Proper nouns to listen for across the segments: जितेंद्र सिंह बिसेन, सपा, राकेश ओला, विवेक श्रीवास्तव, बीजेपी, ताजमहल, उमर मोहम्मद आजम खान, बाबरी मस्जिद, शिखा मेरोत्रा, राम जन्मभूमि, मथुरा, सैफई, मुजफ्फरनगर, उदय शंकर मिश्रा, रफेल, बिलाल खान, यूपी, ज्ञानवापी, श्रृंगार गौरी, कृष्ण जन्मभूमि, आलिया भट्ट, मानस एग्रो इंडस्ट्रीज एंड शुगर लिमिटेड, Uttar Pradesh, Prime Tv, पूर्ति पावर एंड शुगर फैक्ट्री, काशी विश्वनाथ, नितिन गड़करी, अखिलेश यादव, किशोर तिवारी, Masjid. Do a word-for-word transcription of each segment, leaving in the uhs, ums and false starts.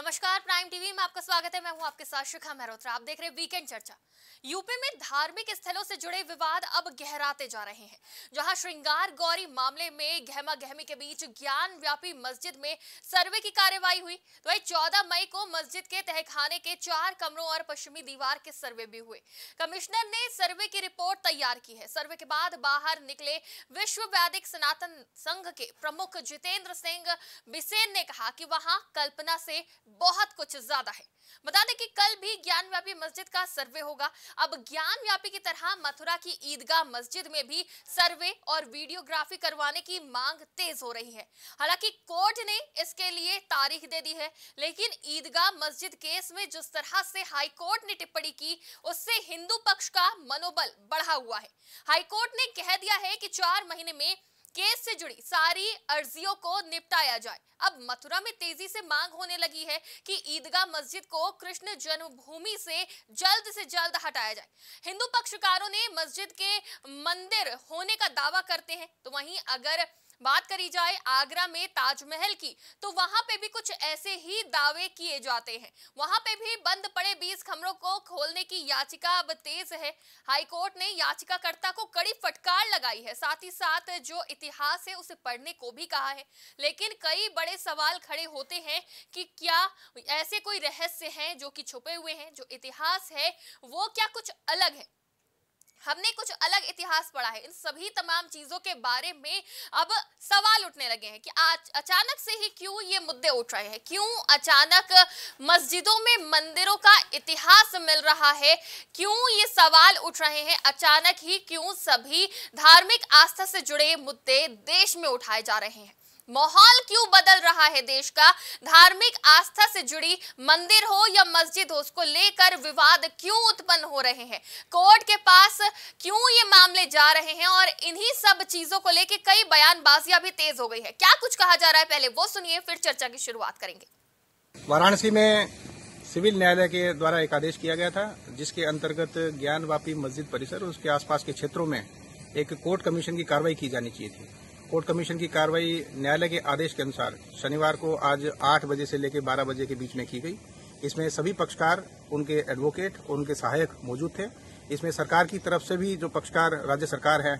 नमस्कार, prime TV में आपका स्वागत है। मैं हूं आपके साथ शिखा मेरोत्रा। आप देख रहे हैं वीकेंड चर्चा। यूपी में धार्मिक स्थलों से जुड़े विवाद अब गहराते जा रहे हैं। जहां श्रृंगार गौरी मामले में गहमा गहमी के बीच ज्ञानवापी मस्जिद में सर्वे की कार्यवाही हुई, तो वही चौदह मई को मस्जिद के तहखाने के चार कमरों और पश्चिमी दीवार के सर्वे भी हुए। कमिश्नर ने सर्वे की रिपोर्ट तैयार की है। सर्वे के बाद बाहर निकले विश्व वैदिक सनातन संघ के प्रमुख जितेंद्र सिंह बिसेन ने कहा कि वहां कल्पना से बहुत कुछ ज्यादा है। बता दें कि कल भी ज्ञानवापी मस्जिद का सर्वे होगा। अब ज्ञानवापी की तरह मथुरा की ईदगाह मस्जिद में भी सर्वे और वीडियोग्राफी करवाने की मांग तेज हो रही है। हालांकि कोर्ट ने इसके लिए तारीख दे दी है, लेकिन ईदगाह मस्जिद केस में जिस तरह से हाई कोर्ट ने टिप्पणी की, उससे हिंदू पक्ष का मनोबल बढ़ा हुआ है। हाई कोर्ट ने कह दिया है कि चार महीने में केस से जुड़ी सारी अर्जियों को निपटाया जाए। अब मथुरा में तेजी से मांग होने लगी है कि ईदगाह मस्जिद को कृष्ण जन्मभूमि से जल्द से जल्द हटाया जाए। हिंदू पक्षकारों ने मस्जिद के मंदिर होने का दावा करते हैं, तो वहीं अगर बात करी जाए आगरा में ताजमहल की, तो वहां पे भी कुछ ऐसे ही दावे किए जाते हैं। वहां पे भी बंद पड़े बीस कमरों को खोलने की याचिका अब तेज है। हाईकोर्ट ने याचिकाकर्ता को कड़ी फटकार लगाई है, साथ ही साथ जो इतिहास है उसे पढ़ने को भी कहा है। लेकिन कई बड़े सवाल खड़े होते हैं कि क्या ऐसे कोई रहस्य हैं जो कि छुपे हुए हैं? जो इतिहास है वो क्या कुछ अलग है? हमने कुछ अलग इतिहास पढ़ा है। इन सभी तमाम चीजों के बारे में अब सवाल उठने लगे हैं कि आज अचानक से ही क्यों ये मुद्दे उठ रहे हैं, क्यों अचानक मस्जिदों में मंदिरों का इतिहास मिल रहा है, क्यों ये सवाल उठ रहे हैं, अचानक ही क्यों सभी धार्मिक आस्था से जुड़े मुद्दे देश में उठाए जा रहे हैं, माहौल क्यों बदल रहा है देश का, धार्मिक आस्था से जुड़ी मंदिर हो या मस्जिद हो, उसको लेकर विवाद क्यों उत्पन्न हो रहे हैं, कोर्ट के पास क्यों ये मामले जा रहे हैं, और इन्हीं सब चीजों को लेकर कई बयानबाजियां भी तेज हो गई है। क्या कुछ कहा जा रहा है पहले वो सुनिए, फिर चर्चा की शुरुआत करेंगे। वाराणसी में सिविल न्यायालय के द्वारा एक आदेश किया गया था, जिसके अंतर्गत ज्ञानवापी मस्जिद परिसर और उसके आसपास के क्षेत्रों में एक कोर्ट कमीशन की कार्रवाई की जानी चाहिए थी। कोर्ट कमीशन की कार्रवाई न्यायालय के आदेश के अनुसार शनिवार को आज आठ बजे से लेकर बारह बजे के बीच में की गई। इसमें सभी पक्षकार, उनके एडवोकेट और उनके सहायक मौजूद थे। इसमें सरकार की तरफ से भी जो पक्षकार राज्य सरकार है,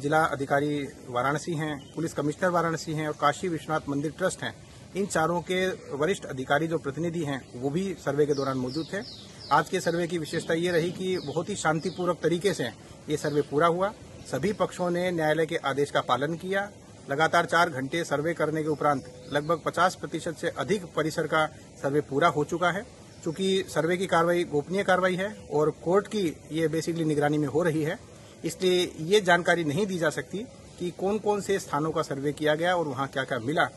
जिला अधिकारी वाराणसी हैं, पुलिस कमिश्नर वाराणसी हैं और काशी विश्वनाथ मंदिर ट्रस्ट हैं, इन चारों के वरिष्ठ अधिकारी जो प्रतिनिधि हैं वो भी सर्वे के दौरान मौजूद थे। आज के सर्वे की विशेषता ये रही कि बहुत ही शांतिपूर्वक तरीके से ये सर्वे पूरा हुआ। सभी पक्षों ने न्यायालय के आदेश का पालन किया। लगातार चार घंटे सर्वे करने के उपरांत लगभग पचास प्रतिशत से अधिक परिसर का सर्वे पूरा हो चुका है। चूंकि सर्वे की कार्रवाई गोपनीय कार्रवाई है और कोर्ट की ये बेसिकली निगरानी में हो रही है, इसलिए ये जानकारी नहीं दी जा सकती कि कौन कौन से स्थानों का सर्वे किया गया और वहां क्या क्या मिला,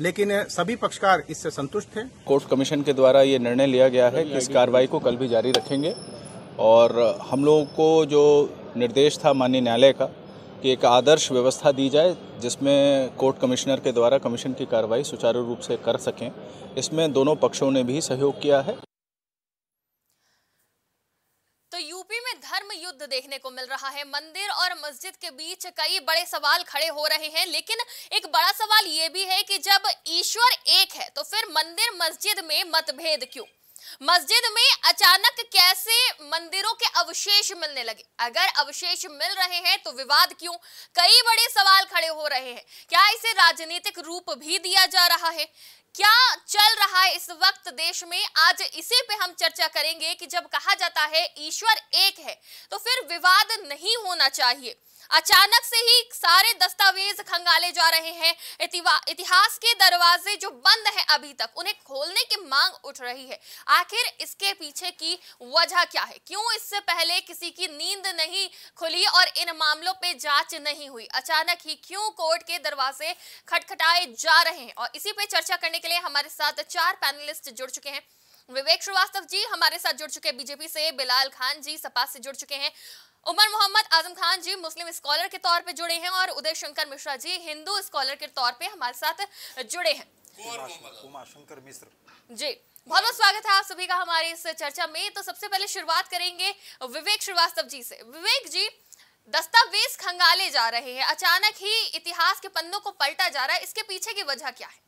लेकिन सभी पक्षकार इससे संतुष्ट थे। कोर्ट कमीशन के द्वारा ये निर्णय लिया गया है कि इस कार्रवाई को कल भी जारी रखेंगे और हम लोगों को जो निर्देश था माननीय न्यायालय का कि एक आदर्श व्यवस्था दी जाए जिसमें कोर्ट कमिश्नर के द्वारा कमीशन की कार्रवाई सुचारू रूप से कर सकें, इसमें दोनों पक्षों ने भी सहयोग किया है। तो यूपी में धर्म युद्ध देखने को मिल रहा है। मंदिर और मस्जिद के बीच कई बड़े सवाल खड़े हो रहे हैं, लेकिन एक बड़ा सवाल ये भी है कि जब ईश्वर एक है तो फिर मंदिर मस्जिद में मतभेद क्यों? मस्जिद में अचानक कैसे मंदिरों के अवशेष मिलने लगे? अगर अवशेष मिल रहे हैं तो विवाद क्यों? कई बड़े सवाल खड़े हो रहे हैं। क्या इसे राजनीतिक रूप भी दिया जा रहा है? क्या चल रहा है इस वक्त देश में? आज इसी पे हम चर्चा करेंगे कि जब कहा जाता है ईश्वर एक है तो फिर विवाद नहीं होना चाहिए। अचानक से ही सारे दस्तावेज खंगाले जा रहे हैं। इतिहास के दरवाजे जो बंद हैं अभी तक, उन्हें खोलने की मांग उठ रही है। आखिर इसके पीछे की वजह क्या है? क्यों इससे पहले किसी की नींद नहीं खुली और इन मामलों पे जांच नहीं हुई? अचानक ही क्यों कोर्ट के दरवाजे खटखटाए जा रहे हैं? और इसी पे चर्चा करने के लिए हमारे साथ चार पैनलिस्ट जुड़ चुके हैं। विवेक श्रीवास्तव जी हमारे साथ जुड़ चुके हैं बीजेपी से, बिलाल खान जी सपा से जुड़ चुके हैं, उमर मोहम्मद आजम खान जी मुस्लिम स्कॉलर के तौर पे जुड़े हैं और उदय शंकर मिश्रा जी हिंदू स्कॉलर के तौर पे हमारे साथ जुड़े हैं। उमर शंकर मिश्रा जी बहुत बहुत स्वागत है आप सभी का हमारी इस चर्चा में। तो सबसे पहले शुरुआत करेंगे विवेक श्रीवास्तव जी से। विवेक जी, दस्तावेज खंगाले निकाले जा रहे हैं, अचानक ही इतिहास के पन्नों को पलटा जा रहा है, इसके पीछे की वजह क्या है?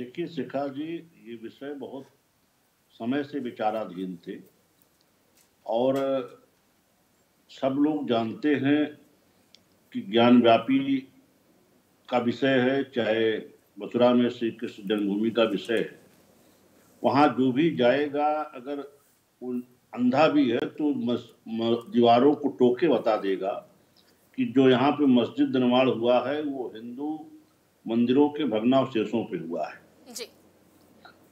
देखिए शिखा जी, ये विषय बहुत समय से विचाराधीन थे और सब लोग जानते हैं कि ज्ञानव्यापी का विषय है, चाहे मथुरा में श्री कृष्ण जन्मभूमि का विषय है, वहाँ जो भी जाएगा अगर वो अंधा भी है तो मस, मस, दीवारों को टोके बता देगा कि जो यहाँ पे मस्जिद निर्माण हुआ है वो हिंदू मंदिरों के भग्नावशेषों पे हुआ है जी।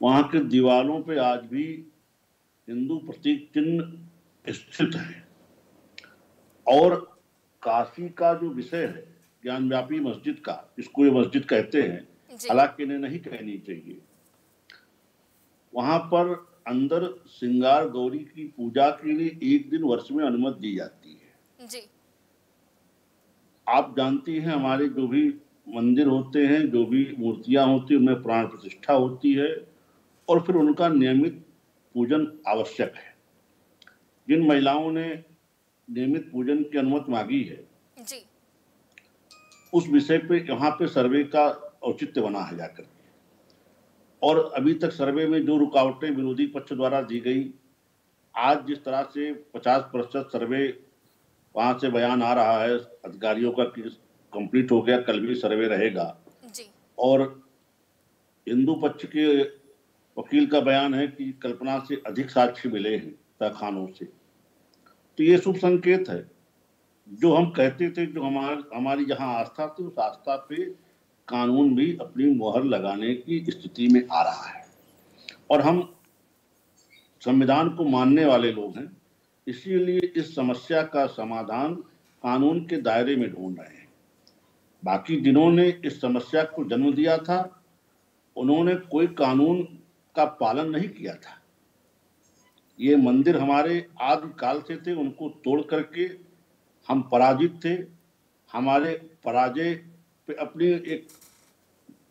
वहाँ के दीवारों पे आज भी हिंदू प्रतीक चिन्ह स्थित है। और काशी का जो विषय है ज्ञानव्यापी मस्जिद का, इसको ये मस्जिद कहते हैं, हालांकि इन्हें नहीं कहनी चाहिए, वहां पर अंदर श्रृंगार गौरी की पूजा के लिए एक दिन वर्ष में अनुमति दी जाती है जी। आप जानती हैं हमारे जो भी मंदिर होते हैं, जो भी मूर्तियां होती हैं, उनमें प्राण प्रतिष्ठा होती है और फिर उनका नियमित पूजन आवश्यक है। जिन महिलाओं ने नियमित पूजन की अनुमति मांगी है जी, उस विषय पे यहाँ पे सर्वे का औचित्य बना है जाकर, और अभी तक सर्वे में जो रुकावटें विरोधी पक्ष द्वारा दी गई, आज जिस तरह से पचास प्रतिशत सर्वे वहाँ से बयान आ रहा है अधिकारियों का कि कंप्लीट हो गया, कल भी सर्वे रहेगा जी। और हिंदू पक्ष के वकील का बयान है कि कल्पना से अधिक साक्ष्य मिले हैं तहखानों से, तो ये शुभ संकेत है। जो हम कहते थे, जो हमार, हमारी जहाँ आस्था थी, उस आस्था पे कानून भी अपनी मोहर लगाने की स्थिति में आ रहा है और हम संविधान को मानने वाले लोग हैं, इसीलिए इस समस्या का समाधान कानून के दायरे में ढूंढ रहे हैं। बाकी जिन्होंने इस समस्या को जन्म दिया था, उन्होंने कोई कानून का पालन नहीं किया था। ये मंदिर हमारे आदिकाल से थे, उनको तोड़ करके हम पराजित थे। हमारे पराजय पे अपनी एक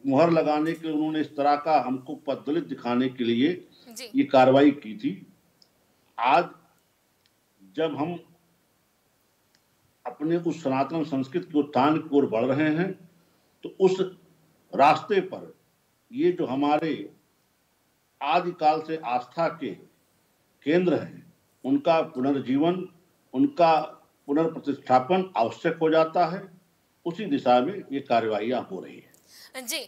मुहर लगाने के उन्होंने इस तरह का हमको पददलित दिखाने के लिए ये कार्रवाई की थी। आज जब हम अपने उस सनातन संस्कृत की उत्थान की ओर बढ़ रहे हैं, तो उस रास्ते पर ये जो हमारे आदिकाल से आस्था के केंद्र हैं, उनका पुनर्जीवन, उनका पुनर्प्रतिष्ठापन आवश्यक हो जाता है। उसी दिशा में ये कार्रवाइयां हो रही है जी।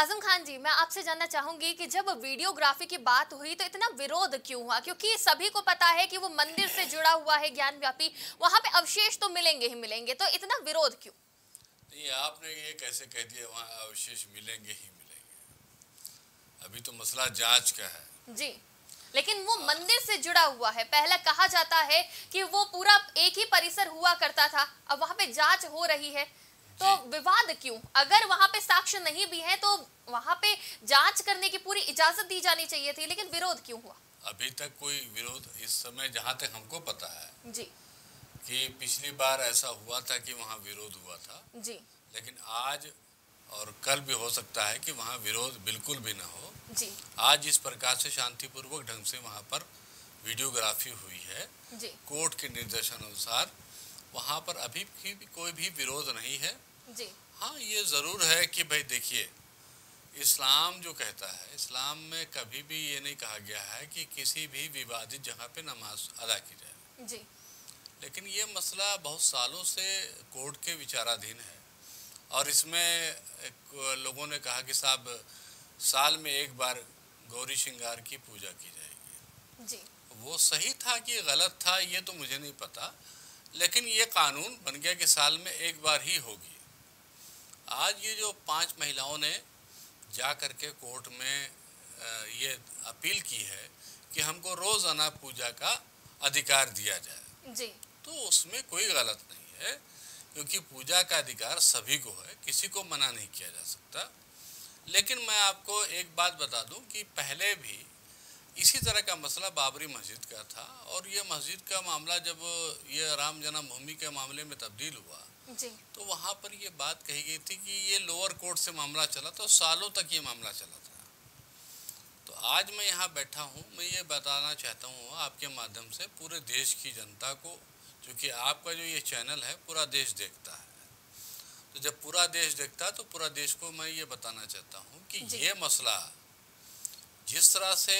आजम खान जी, मैं आपसे जानना चाहूंगी कि जब वीडियोग्राफी की बात हुई तो इतना विरोध क्यों हुआ? क्योंकि सभी को पता है कि वो मंदिर से जुड़ा हुआ है ज्ञानव्यापी, वहाँ पे अवशेष तो मिलेंगे ही मिलेंगे, तो इतना विरोध क्यों? नहीं, आपने ये कैसे कह दिया वहाँ अवशेष मिलेंगे ही मिलेंगे? अभी तो मसला जांच का है जी, लेकिन वो मंदिर से जुड़ा हुआ है। पहले कहा जाता है कि वो पूरा एक ही परिसर हुआ करता था, अब वहाँ पे जाँच हो रही है, तो विवाद क्यों? अगर वहाँ पे साक्ष्य नहीं भी है तो वहाँ पे जांच करने की पूरी इजाजत दी जानी चाहिए थी, लेकिन विरोध क्यों हुआ? अभी तक कोई विरोध इस समय जहाँ तक हमको पता है जी, कि पिछली बार ऐसा हुआ था कि वहाँ विरोध हुआ था जी, लेकिन आज और कल भी हो सकता है कि वहाँ विरोध बिल्कुल भी ना हो जी। आज इस प्रकार से शांतिपूर्वक ढंग से वहाँ पर वीडियोग्राफी हुई है जी। कोर्ट के निर्देशानुसार वहाँ पर अभी भी कोई भी विरोध नहीं है जी। हाँ, ये ज़रूर है कि भाई देखिए, इस्लाम जो कहता है, इस्लाम में कभी भी ये नहीं कहा गया है कि किसी भी विवादित जगह पे नमाज अदा की जाए जी। लेकिन ये मसला बहुत सालों से कोर्ट के विचाराधीन है और इसमें लोगों ने कहा कि साहब साल में एक बार गौरी श्रृंगार की पूजा की जाएगी जी। वो सही था कि गलत था ये तो मुझे नहीं पता, लेकिन ये कानून बन गया कि साल में एक बार ही होगी। आज ये जो पांच महिलाओं ने जा कर के कोर्ट में ये अपील की है कि हमको रोज़ाना पूजा का अधिकार दिया जाए जी। तो उसमें कोई गलत नहीं है, क्योंकि पूजा का अधिकार सभी को है, किसी को मना नहीं किया जा सकता। लेकिन मैं आपको एक बात बता दूं कि पहले भी इसी तरह का मसला बाबरी मस्जिद का था और ये मस्जिद का मामला जब ये राम जन्मभूमि के मामले में तब्दील हुआ जी, तो वहाँ पर ये बात कही गई थी कि ये लोअर कोर्ट से मामला चला था, सालों तक ये मामला चला था। तो आज मैं यहाँ बैठा हूँ, मैं ये बताना चाहता हूँ आपके माध्यम से पूरे देश की जनता को, क्योंकि आपका जो ये चैनल है पूरा देश देखता है, तो जब पूरा देश देखता है तो पूरा देश को मैं ये बताना चाहता हूँ कि ये मसला जिस तरह से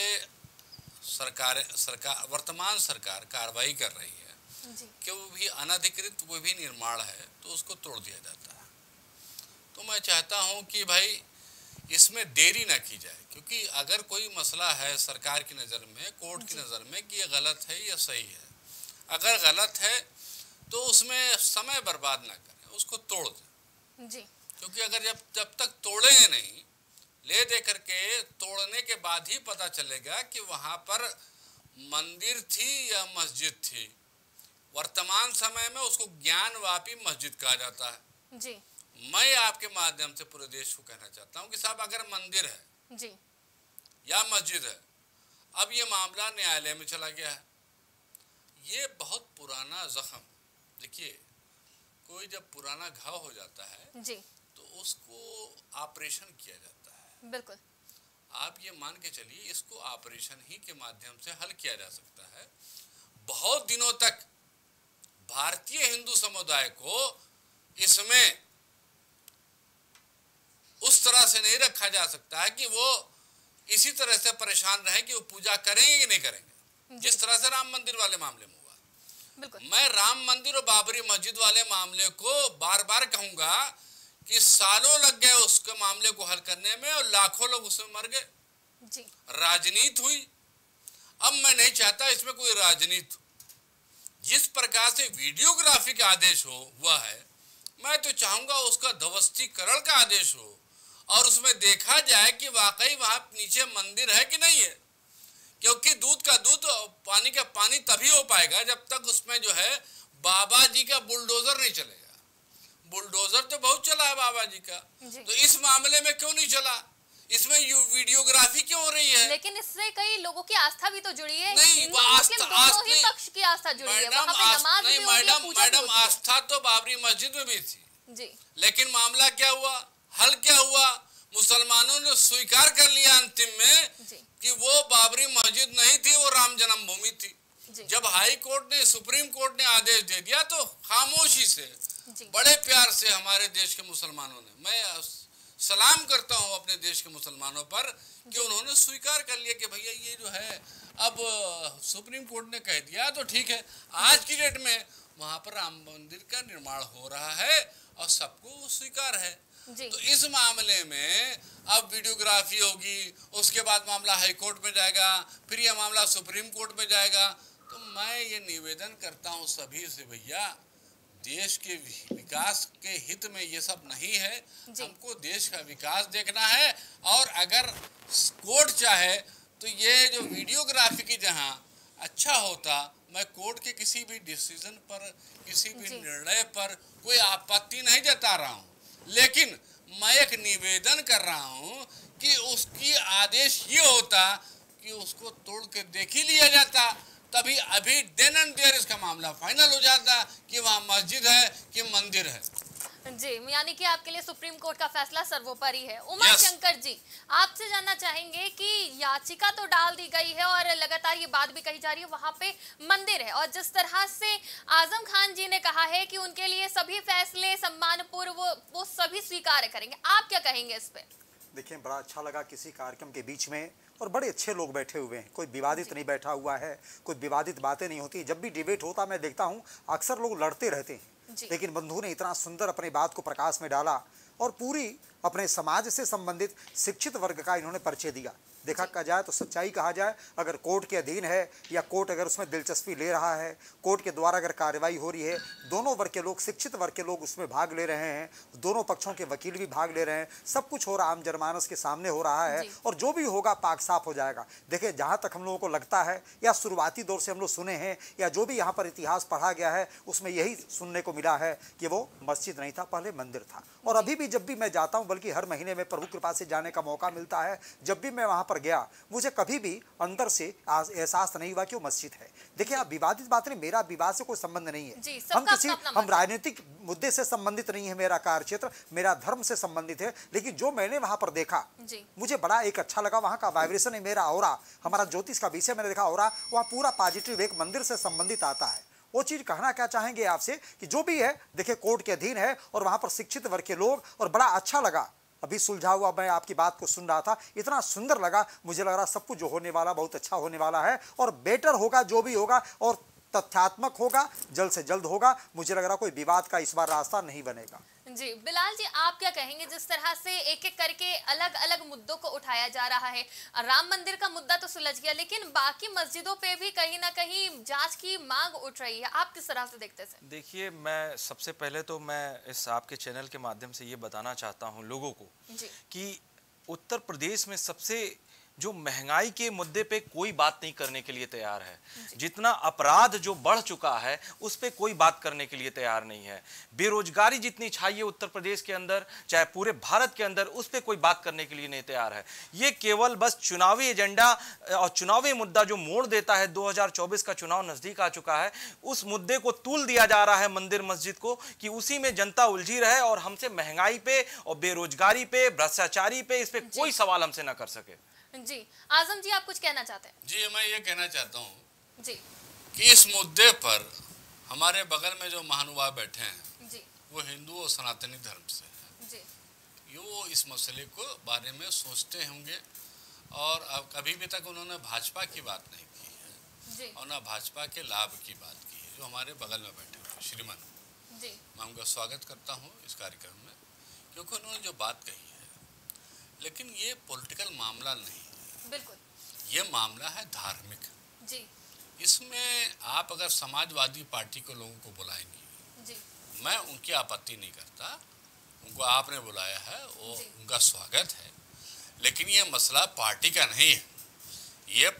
सरकार सरकार वर्तमान सरकार कार्रवाई कर रही है कि वो भी अनधिकृत वो भी निर्माण है तो उसको तोड़ दिया जाता है। तो मैं चाहता हूं कि भाई इसमें देरी ना की जाए, क्योंकि अगर कोई मसला है सरकार की नज़र में, कोर्ट की नज़र में कि ये गलत है या सही है, अगर गलत है तो उसमें समय बर्बाद ना करें, उसको तोड़ दें जी। क्योंकि अगर जब जब तक तोड़ेंगे नहीं, ले दे करके तोड़ने के बाद ही पता चलेगा कि वहाँ पर मंदिर थी या मस्जिद थी। वर्तमान समय में उसको ज्ञानवापी मस्जिद कहा जाता है जी। मैं आपके माध्यम से पूरे देश को कहना चाहता हूं कि साहब अगर मंदिर है जी या मस्जिद है, अब ये मामला न्यायालय में चला गया है, ये बहुत पुराना जख्म। देखिए कोई जब पुराना घाव हो जाता है जी तो उसको ऑपरेशन किया जाता है। बिल्कुल, आप ये मान के चलिए इसको ऑपरेशन ही के माध्यम से हल किया जा सकता है। बहुत दिनों तक भारतीय हिंदू समुदाय को इसमें उस तरह से नहीं रखा जा सकता है कि वो इसी तरह से परेशान रहे कि वो पूजा करेंगे कि नहीं करेंगे, जिस तरह से राम मंदिर वाले मामले में हुआ। बिल्कुल, मैं राम मंदिर और बाबरी मस्जिद वाले मामले को बार बार कहूंगा कि सालों लग गए उसके मामले को हल करने में और लाखों लोग उसमें मर गए, राजनीति हुई। अब मैं नहीं चाहता इसमें कोई राजनीति। जिस प्रकार से वीडियोग्राफी का आदेश हो वह है, मैं तो चाहूंगा उसका ध्वस्तीकरण का आदेश हो और उसमें देखा जाए कि वाकई वहां नीचे मंदिर है कि नहीं है, क्योंकि दूध का दूध पानी का पानी तभी हो पाएगा जब तक उसमें जो है बाबा जी का बुलडोजर नहीं चलेगा। बुलडोजर तो बहुत चला है बाबा जी का जी। तो इस मामले में क्यों नहीं चला, इसमें यू वीडियोग्राफी क्यों हो रही है? लेकिन इससे कई लोगों की आस्था भी तो जुड़ी है, नहीं आस्था, दोनों ही पक्ष की आस्था जुड़ी है। वहाँ पे नमाज नहीं, मैडम मैडम आस्था तो बाबरी मस्जिद में भी थी जी। लेकिन मामला क्या हुआ, हल क्या हुआ? मुसलमानों ने स्वीकार कर लिया अंतिम में कि वो बाबरी मस्जिद नहीं थी, वो राम जन्मभूमि थी। जब हाई कोर्ट ने सुप्रीम कोर्ट ने आदेश दे दिया तो खामोशी से बड़े प्यार से हमारे देश के मुसलमानों ने, मैं सलाम करता हूं अपने देश के मुसलमानों पर कि उन्होंने स्वीकार कर लिया कि भैया ये जो है अब सुप्रीम कोर्ट ने कह दिया तो ठीक है। आज की डेट में वहां पर राम मंदिर का निर्माण हो रहा है और सबको स्वीकार है। तो इस मामले में अब वीडियोग्राफी होगी, उसके बाद मामला हाई कोर्ट में जाएगा, फिर यह मामला सुप्रीम कोर्ट में जाएगा। तो मैं ये निवेदन करता हूँ सभी से, भैया देश के विकास के हित में ये सब नहीं है, हमको देश का विकास देखना है। और अगर कोर्ट चाहे तो ये जो वीडियोग्राफी की जहां अच्छा होता, मैं कोर्ट के किसी भी डिसीजन पर किसी भी निर्णय पर कोई आपत्ति नहीं जता रहा हूं, लेकिन मैं एक निवेदन कर रहा हूं कि उसकी आदेश ये होता कि उसको तोड़ के देख ही लिया जाता, तभी अभी देन एंड देयर इसका मामला फाइनल हो जाता कि वहाँ मस्जिद है कि मंदिर है जी। यानी कि आपके लिए सुप्रीम कोर्ट का फैसला सर्वोपरि है। उमर yes. शंकर जी, आपसे जानना चाहेंगे कि याचिका तो डाल दी गई है और लगातार ये बात भी कही जा रही है वहाँ पे मंदिर है, और जिस तरह से आजम खान जी ने कहा है कि उनके लिए सभी फैसले सम्मानपूर्व वो, वो सभी स्वीकार करेंगे, आप क्या कहेंगे इस पे? देखिए बड़ा अच्छा लगा किसी कार्यक्रम के बीच में, और बड़े अच्छे लोग बैठे हुए हैं, कोई विवादित नहीं बैठा हुआ है, कोई विवादित बातें नहीं होती। जब भी डिबेट होता मैं देखता हूँ अक्सर लोग लड़ते रहते हैं, लेकिन बंधु ने इतना सुंदर अपनी बात को प्रकाश में डाला और पूरी अपने समाज से संबंधित शिक्षित वर्ग का इन्होंने परिचय दिया। देखा कहा जाए तो सच्चाई कहा जाए, अगर कोर्ट के अधीन है या कोर्ट अगर उसमें दिलचस्पी ले रहा है, कोर्ट के द्वारा अगर कार्रवाई हो रही है, दोनों वर्ग के लोग शिक्षित वर्ग के लोग उसमें भाग ले रहे हैं, दोनों पक्षों के वकील भी भाग ले रहे हैं, सब कुछ हो रहा आम जनमानस के सामने हो रहा है और जो भी होगा पाक साफ हो जाएगा। देखिए जहाँ तक हम लोगों को लगता है या शुरुआती दौर से हम लोग सुने हैं या जो भी यहाँ पर इतिहास पढ़ा गया है उसमें यही सुनने को मिला है कि वो मस्जिद नहीं था, पहले मंदिर था। और अभी भी जब भी मैं जाता हूँ, बल्कि हर महीने में प्रभु कृपा से जाने का मौका मिलता है, जब भी मैं वहाँ पर गया मुझे कभी भी अंदर से एहसास नहीं हुआ कि वो मस्जिद है। देखिए आप विवादित बात नहीं, मेरा विवाद से कोई संबंध नहीं है, हम किसी हम राजनीतिक मुद्दे से संबंधित नहीं है, मेरा कार्य क्षेत्र मेरा धर्म से संबंधित है। लेकिन जो मैंने वहाँ पर देखा मुझे बड़ा एक अच्छा लगा, वहाँ का वाइब्रेशन है, मेरा ऑरा, हमारा ज्योतिष का विषय मैंने देखा ऑरा, वहाँ पूरा पॉजिटिव एक मंदिर से संबंधित आता है। वो चीज़ कहना क्या चाहेंगे आपसे कि जो भी है देखिए कोर्ट के अधीन है और वहाँ पर शिक्षित वर्ग के लोग, और बड़ा अच्छा लगा अभी सुलझा हुआ मैं आपकी बात को सुन रहा था, इतना सुंदर लगा, मुझे लग रहा सब कुछ जो होने वाला बहुत अच्छा होने वाला है और बेटर होगा जो भी होगा और तथ्यात्मक होगा, जल्द से जल्द होगा, मुझे लग रहा कोई विवाद का इस बार रास्ता नहीं बनेगा। जी बिलाल जी, आप क्या कहेंगे जिस तरह से एक एक करके अलग अलग मुद्दों को उठाया जा रहा है? राम मंदिर का मुद्दा तो सुलझ गया, लेकिन बाकी मस्जिदों पे भी कहीं ना कहीं जांच की मांग उठ रही है, आप किस तरह से देखते हैं? देखिए, मैं सबसे पहले तो मैं इस आपके चैनल के माध्यम से ये बताना चाहता हूँ लोगों को कि उत्तर प्रदेश में सबसे जो महंगाई के मुद्दे पे कोई बात नहीं करने के लिए तैयार है, जितना अपराध जो बढ़ चुका है उस पे कोई बात करने के लिए तैयार नहीं है, बेरोजगारी जितनी छाई है उत्तर प्रदेश के अंदर चाहे पूरे भारत के अंदर उस पे कोई बात करने के लिए नहीं तैयार है। ये केवल बस चुनावी एजेंडा और चुनावी मुद्दा जो मोड़ देता है, दो हजार चौबीस का चुनाव नजदीक आ चुका है, उस मुद्दे को तूल दिया जा रहा है मंदिर मस्जिद को, कि उसी में जनता उलझी रहे और हमसे महंगाई पे और बेरोजगारी पे भ्रष्टाचारी पे इस पे कोई सवाल हमसे ना कर सके। जी आजम जी, आप कुछ कहना चाहते हैं? जी मैं ये कहना चाहता हूँ जी कि इस मुद्दे पर हमारे बगल में जो महानुभाव बैठे हैं जी, वो हिंदू और सनातनी धर्म से हैं जी, वो इस मसले को बारे में सोचते होंगे और अब कभी भी तक उन्होंने भाजपा की बात नहीं की है जी, और ना भाजपा के लाभ की बात की है। जो हमारे बगल में बैठे हुए श्रीमान जी, मैं उनका स्वागत करता हूँ इस कार्यक्रम में, क्योंकि उन्होंने जो बात कही है, लेकिन ये पॉलिटिकल मामला नहीं, बिल्कुल ये मामला है धार्मिक जी। इसमें आप अगर समाजवादी पार्टी को लोगों को बुलाएंगे जी, मैं उनकी आपत्ति नहीं करता, उनको आपने बुलाया है वो उनका स्वागत है, लेकिन ये मसला पार्टी का नहीं है, ये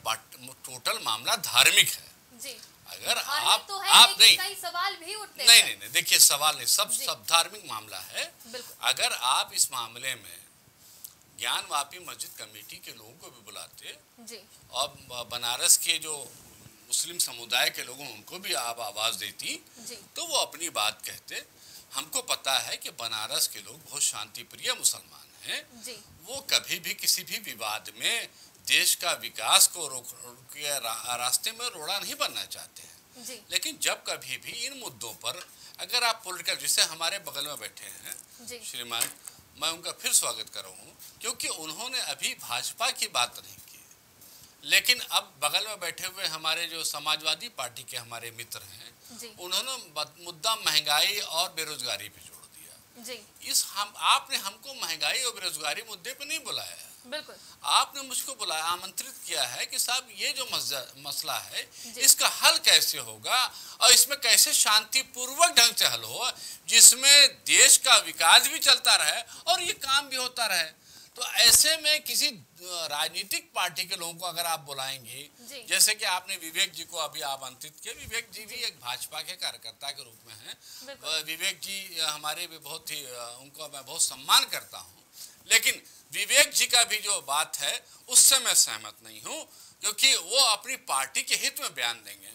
टोटल मामला धार्मिक है जी। अगर आप तो आप नहीं कई सवाल भी उठते नहीं नहीं, नहीं देखिए सवाल नहीं, सब सब धार्मिक मामला है। अगर आप इस मामले में ज्ञानवापी मस्जिद कमेटी के लोगों को भी बुलाते जी, और बनारस के जो मुस्लिम समुदाय के लोगों उनको भी आप आवाज़ देती जी, तो वो अपनी बात कहते। हमको पता है कि बनारस के लोग बहुत शांति प्रिय मुसलमान हैं, वो कभी भी किसी भी विवाद में देश का विकास को रोक के रा, रास्ते में रोड़ा नहीं बनना चाहते हैं जी। लेकिन जब कभी भी इन मुद्दों पर अगर आप पोलिटिकल, जिससे हमारे बगल में बैठे हैं श्रीमान, मैं उनका फिर स्वागत कर रहा हूँ, क्योंकि उन्होंने अभी भाजपा की बात नहीं की, लेकिन अब बगल में बैठे हुए हमारे जो समाजवादी पार्टी के हमारे मित्र हैं, उन्होंने मुद्दा महंगाई और बेरोजगारी पे जोड़ दिया जी। इस हम आपने हमको महंगाई और बेरोजगारी मुद्दे पे नहीं बुलाया है, बिल्कुल आपने मुझको बुलाया, आमंत्रित किया है कि साहब ये जो मसला है इसका हल कैसे होगा और इसमें कैसे शांतिपूर्वक ढंग से हल हो, जिसमें देश का विकास भी चलता रहे और ये काम भी होता रहे। तो ऐसे में किसी राजनीतिक पार्टी के लोगों को अगर आप बुलाएंगे, जैसे कि आपने विवेक जी को अभी आमंत्रित किया, विवेक जी भी एक भाजपा के कार्यकर्ता के रूप में हैं, विवेक जी हमारे भी बहुत ही, उनको मैं बहुत सम्मान करता हूँ, लेकिन विवेक जी का भी जो बात है उससे मैं सहमत नहीं हूँ, क्योंकि वो अपनी पार्टी के हित में बयान देंगे।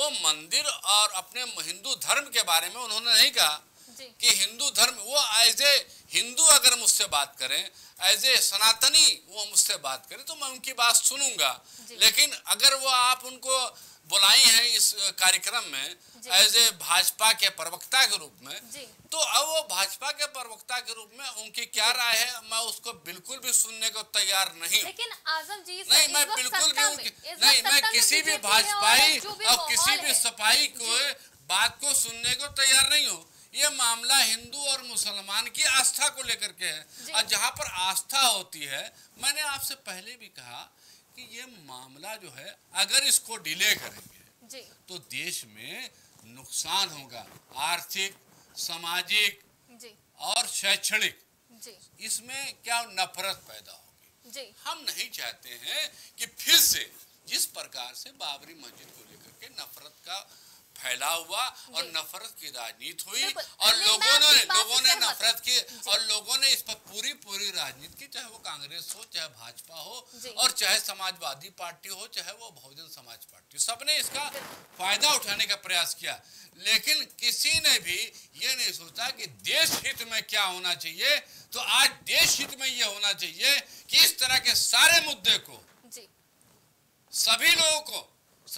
वो मंदिर और अपने हिंदू धर्म के बारे में उन्होंने नहीं कहा कि हिंदू धर्म, वो एज ए हिंदू अगर मुझसे बात करें, एज ए सनातनी वो मुझसे बात करें तो मैं उनकी बात सुनूंगा, लेकिन अगर वो आप उनको बुलाई हैं इस कार्यक्रम में एज ए भाजपा के प्रवक्ता के रूप में, तो अब वो भाजपा के प्रवक्ता के रूप में उनकी क्या राय है मैं उसको बिल्कुल भी सुनने को तैयार नहीं। लेकिन आजम जी नहीं, मैं बिल्कुल भी नहीं, मैं किसी भी भाजपाई और किसी भी सपाही को बात को सुनने को तैयार नहीं हूँ। ये मामला हिंदू और मुसलमान की आस्था को लेकर के है, और जहाँ पर आस्था होती है, मैंने आपसे पहले भी कहा कि ये मामला जो है अगर इसको डिले करेंगे तो देश में नुकसान होगा, आर्थिक, सामाजिक और शैक्षणिक, इसमें क्या नफरत पैदा होगी। हम नहीं चाहते हैं कि फिर से जिस प्रकार से बाबरी मस्जिद को लेकर के नफरत का फैला हुआ और नफरत की राजनीति हुई और लोगों ने लोगों ने नफरत की और लोगों ने इस पर पूरी पूरी राजनीति की, चाहे वो कांग्रेस हो, चाहे भाजपा हो, और चाहे समाजवादी पार्टी हो, चाहे वो बहुजन समाज पार्टी, सबने इसका फायदा उठाने का प्रयास किया, लेकिन किसी ने भी ये नहीं सोचा कि देश हित में क्या होना चाहिए। तो आज देश हित में ये होना चाहिए कि इस तरह के सारे मुद्दे को सभी लोगों को,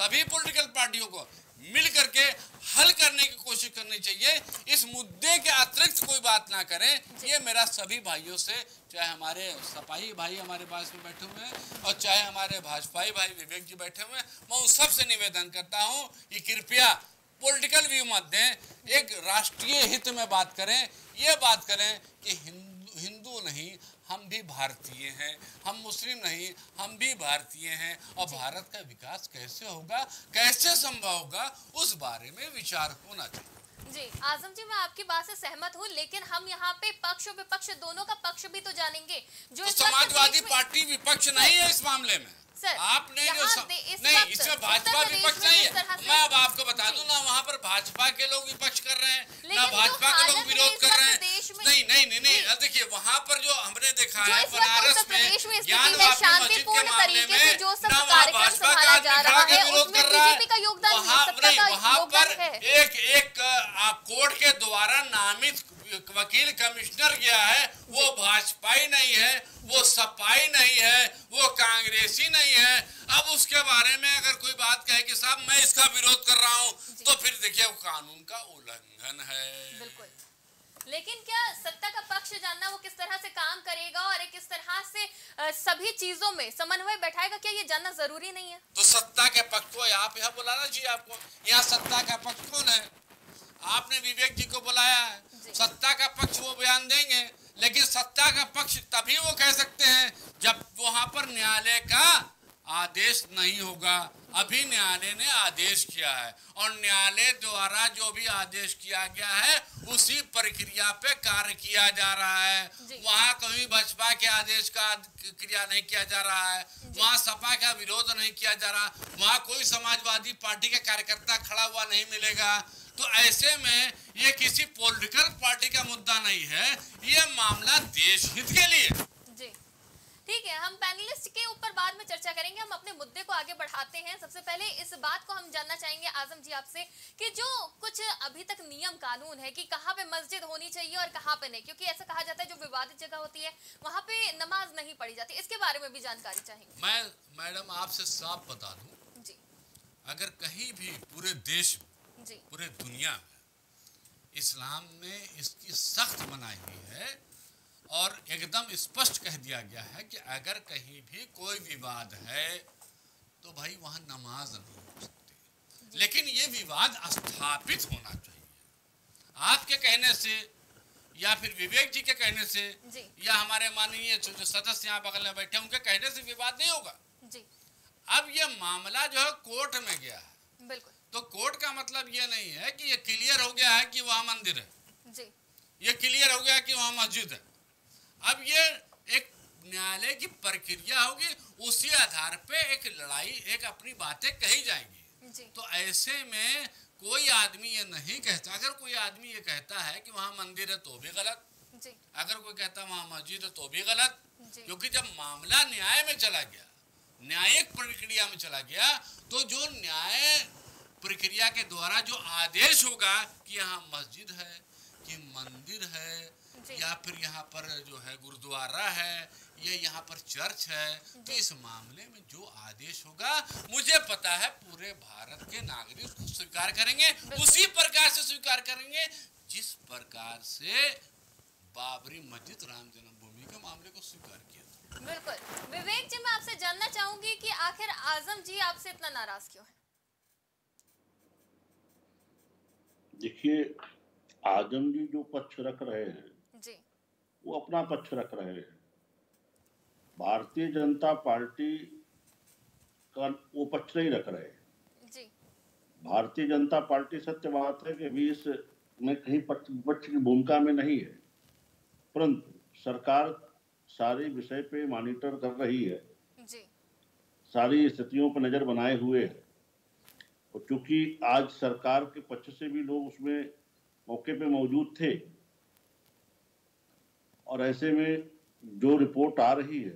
सभी पोलिटिकल पार्टियों को मिल करके हल करने की कोशिश करनी चाहिए, इस मुद्दे के अतिरिक्त कोई बात ना करें। ये मेरा सभी भाइयों से, चाहे हमारे सपाही भाई हमारे पास में बैठे हुए हैं और चाहे हमारे भाजपाई भाई विवेक जी बैठे हुए हैं, मैं उन सब से निवेदन करता हूँ कि कृपया पॉलिटिकल व्यू मत दें, एक राष्ट्रीय हित में बात करें। ये बात करें कि हिंदू हिंदू नहीं, हम भी भारतीय हैं, हम मुस्लिम नहीं, हम भी भारतीय हैं, और भारत का विकास कैसे होगा, कैसे संभव होगा, उस बारे में विचार होना चाहिए। जी आजम जी, मैं आपकी बात से सहमत हूँ, लेकिन हम यहाँ पे पक्ष और विपक्ष दोनों का पक्ष भी तो जानेंगे। जो तो समाजवादी पार्टी विपक्ष नहीं है इस मामले में। सर, आपने जो सम... इस नहीं, इसमें भाजपा विपक्ष नहीं है। मैं अब आपको बता दूं ना, वहाँ पर भाजपा के लोग विपक्ष कर रहे हैं ना भाजपा के लोग विरोध कर रहे हैं। नहीं नहीं नहीं नहीं देखिए, वहाँ पर जो हमने देखा है बनारस में ज्ञानवापी मस्जिद के मामले में ना वहाँ भाजपा का आदमी खड़ा के विरोध कर रहा है, वहाँ पर एक एक कोर्ट के द्वारा नामित वकील कमिश्नर गया है, वो भाजपाई नहीं है, वो सपाई नहीं है, वो कांग्रेसी नहीं है। अब उसके बारे में अगर कोई बात कहे कि साहब मैं इसका विरोध कर रहा हूँ, तो फिर देखिए कानून का उल्लंघन है। बिल्कुल, लेकिन क्या सत्ता का पक्ष जानना वो किस तरह से काम करेगा और किस तरह से सभी चीजों में समन्वय बैठाएगा, क्या ये जानना जरूरी नहीं है? तो सत्ता के पक्ष को आप यहाँ बुलाना चाहिए आपको। यहाँ सत्ता का पक्ष कौन है? आपने विवेक जी को बुलाया है, सत्ता का पक्ष वो बयान देंगे, लेकिन सत्ता का पक्ष तभी वो कह सकते हैं जब वहां पर न्यायालय का आदेश नहीं होगा। अभी न्यायालय ने आदेश किया है और न्यायालय द्वारा जो भी आदेश किया गया है उसी प्रक्रिया पे कार्य किया जा रहा है। वहाँ कहीं भाजपा के आदेश का क्रिया नहीं किया जा रहा है, वहाँ सपा का विरोध नहीं किया जा रहा, वहाँ कोई समाजवादी पार्टी का कार्यकर्ता खड़ा हुआ नहीं मिलेगा। तो ऐसे में ये किसी पॉलिटिकल पार्टी का मुद्दा नहीं है, ये मामला देश हित के लिए। जी ठीक है, हम पैनलिस्ट के ऊपर बाद में चर्चा करेंगे, हम अपने मुद्दे को आगे बढ़ाते हैं। सबसे पहले इस बात को हम जानना चाहेंगे आजम जी आपसे कि जो कुछ अभी तक नियम कानून है कि कहाँ पे मस्जिद होनी चाहिए और कहाँ पे नहीं, क्योंकि ऐसा कहा जाता है जो विवादित जगह होती है वहाँ पे नमाज नहीं पढ़ी जाती, इसके बारे में भी जानकारी चाहेंगे। मैं मैडम आपसे साफ बता दूं जी, अगर कहीं भी पूरे देश जी, पूरे दुनिया में इस्लाम ने इसकी सख्त मनाही हुई है और एकदम स्पष्ट कह दिया गया है कि अगर कहीं भी कोई विवाद है तो भाई वहाँ नमाज नहीं हो सकती, लेकिन ये विवाद स्थापित होना चाहिए। आपके कहने से या फिर विवेक जी के कहने से या हमारे माननीय जो सदस्य यहाँ बगल में बैठे उनके कहने से विवाद नहीं होगा जी। अब ये मामला जो है कोर्ट में गया है, बिल्कुल, तो कोर्ट का मतलब ये नहीं है कि ये क्लियर हो गया है कि वहाँ मंदिर है जी, ये क्लियर हो गया कि वहाँ मस्जिद है। अब ये एक न्यायालय की प्रक्रिया होगी, उसी आधार पे एक लड़ाई, एक अपनी बातें कही जाएंगी जी। तो ऐसे में कोई आदमी ये नहीं कहता, अगर कोई आदमी ये कहता है कि वहाँ मंदिर है तो भी गलत जी, अगर कोई कहता है वहाँ मस्जिद है तो भी गलत, क्योंकि जब मामला न्याय में चला गया, न्यायिक प्रक्रिया में चला गया, तो जो न्याय प्रक्रिया के द्वारा जो आदेश होगा कि यहाँ मस्जिद है कि मंदिर है या फिर यहाँ पर जो है गुरुद्वारा है या यहाँ पर चर्च है, तो इस मामले में जो आदेश होगा मुझे पता है पूरे भारत के नागरिक उसको स्वीकार करेंगे, उसी प्रकार से स्वीकार करेंगे जिस प्रकार से बाबरी मस्जिद राम जन्मभूमि के मामले को स्वीकार किया था। बिल्कुल, विवेक जी मैं आपसे जानना चाहूंगी कि आखिर आजम जी आपसे इतना नाराज क्यों है? देखिए आजम जी जो पक्ष रख रहे हैं जी, वो अपना पक्ष रख रहे हैं। भारतीय जनता पार्टी का वो पक्ष नहीं रख रहे जी। भारतीय जनता पार्टी सत्य बात है कि बीस में कहीं पक्ष की भूमिका में नहीं है, परंतु सरकार सारे विषय पे मॉनिटर कर रही है जी, सारी स्थितियों पर नजर बनाए हुए है। और चूंकि आज सरकार के पक्ष से भी लोग उसमें मौके पे मौजूद थे और ऐसे में जो रिपोर्ट आ रही है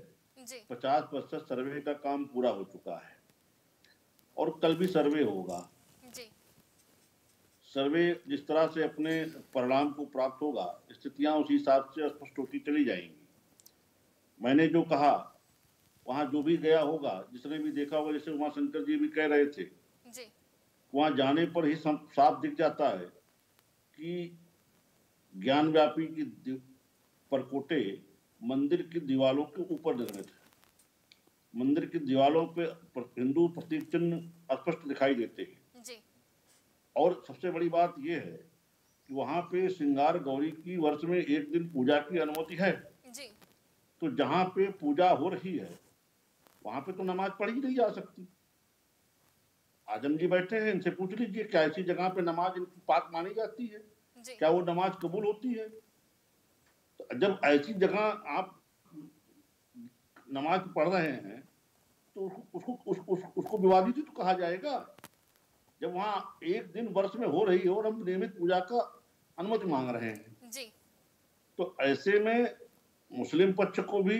पचास प्रतिशत सर्वे का काम पूरा हो चुका है और कल भी सर्वे होगा जी। सर्वे जिस तरह से अपने परिणाम को प्राप्त होगा, स्थितियां उसी हिसाब से स्पष्ट होती चली जाएंगी। मैंने जो कहा वहां जो भी गया होगा, जिसने भी देखा होगा, जैसे उमा शंकर जी भी कह रहे थे जी, वहाँ जाने पर ही साफ दिख जाता है कि ज्ञानव्यापी की परकोटे मंदिर की दीवारों के ऊपर निर्मित है। मंदिर की दीवारों पे हिंदू प्रतीक चिन्ह स्पष्ट दिखाई देते हैं जी। और सबसे बड़ी बात यह है कि वहाँ पे श्रृंगार गौरी की वर्ष में एक दिन पूजा की अनुमति है जी। तो जहाँ पे पूजा हो रही है वहाँ पे तो नमाज पढ़ी नहीं जा सकती। आजम जी बैठे हैं, इनसे पूछ लीजिए क्या ऐसी जगह पे नमाज इनकी पाक मानी जाती है जी। क्या वो नमाज कबूल होती है? तो जब ऐसी जगह आप नमाज पढ़ रहे हैं तो उसको उसको उसको, उसको विवादित तो कहा जाएगा। जब वहाँ एक दिन वर्ष में हो रही है और हम नियमित पूजा का अनुमति मांग रहे हैं जी। तो ऐसे में मुस्लिम पक्ष को भी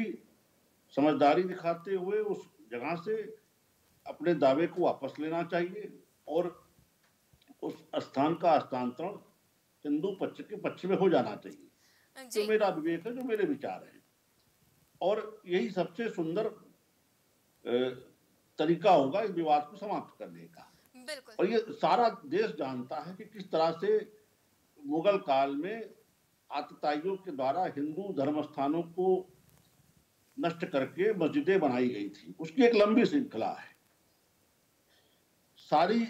समझदारी दिखाते हुए उस जगह से अपने दावे को वापस लेना चाहिए और उस स्थान का हस्तांतरण हिंदू पक्ष के पक्ष में हो जाना चाहिए। जो मेरा विवेक है, जो मेरे विचार हैं, और यही सबसे सुंदर तरीका होगा इस विवाद को समाप्त करने का। और ये सारा देश जानता है कि किस तरह से मुगल काल में आतताइयों के द्वारा हिंदू धर्म स्थानों को नष्ट करके मस्जिदें बनाई गई थी। उसकी एक लंबी श्रृंखला है। सारी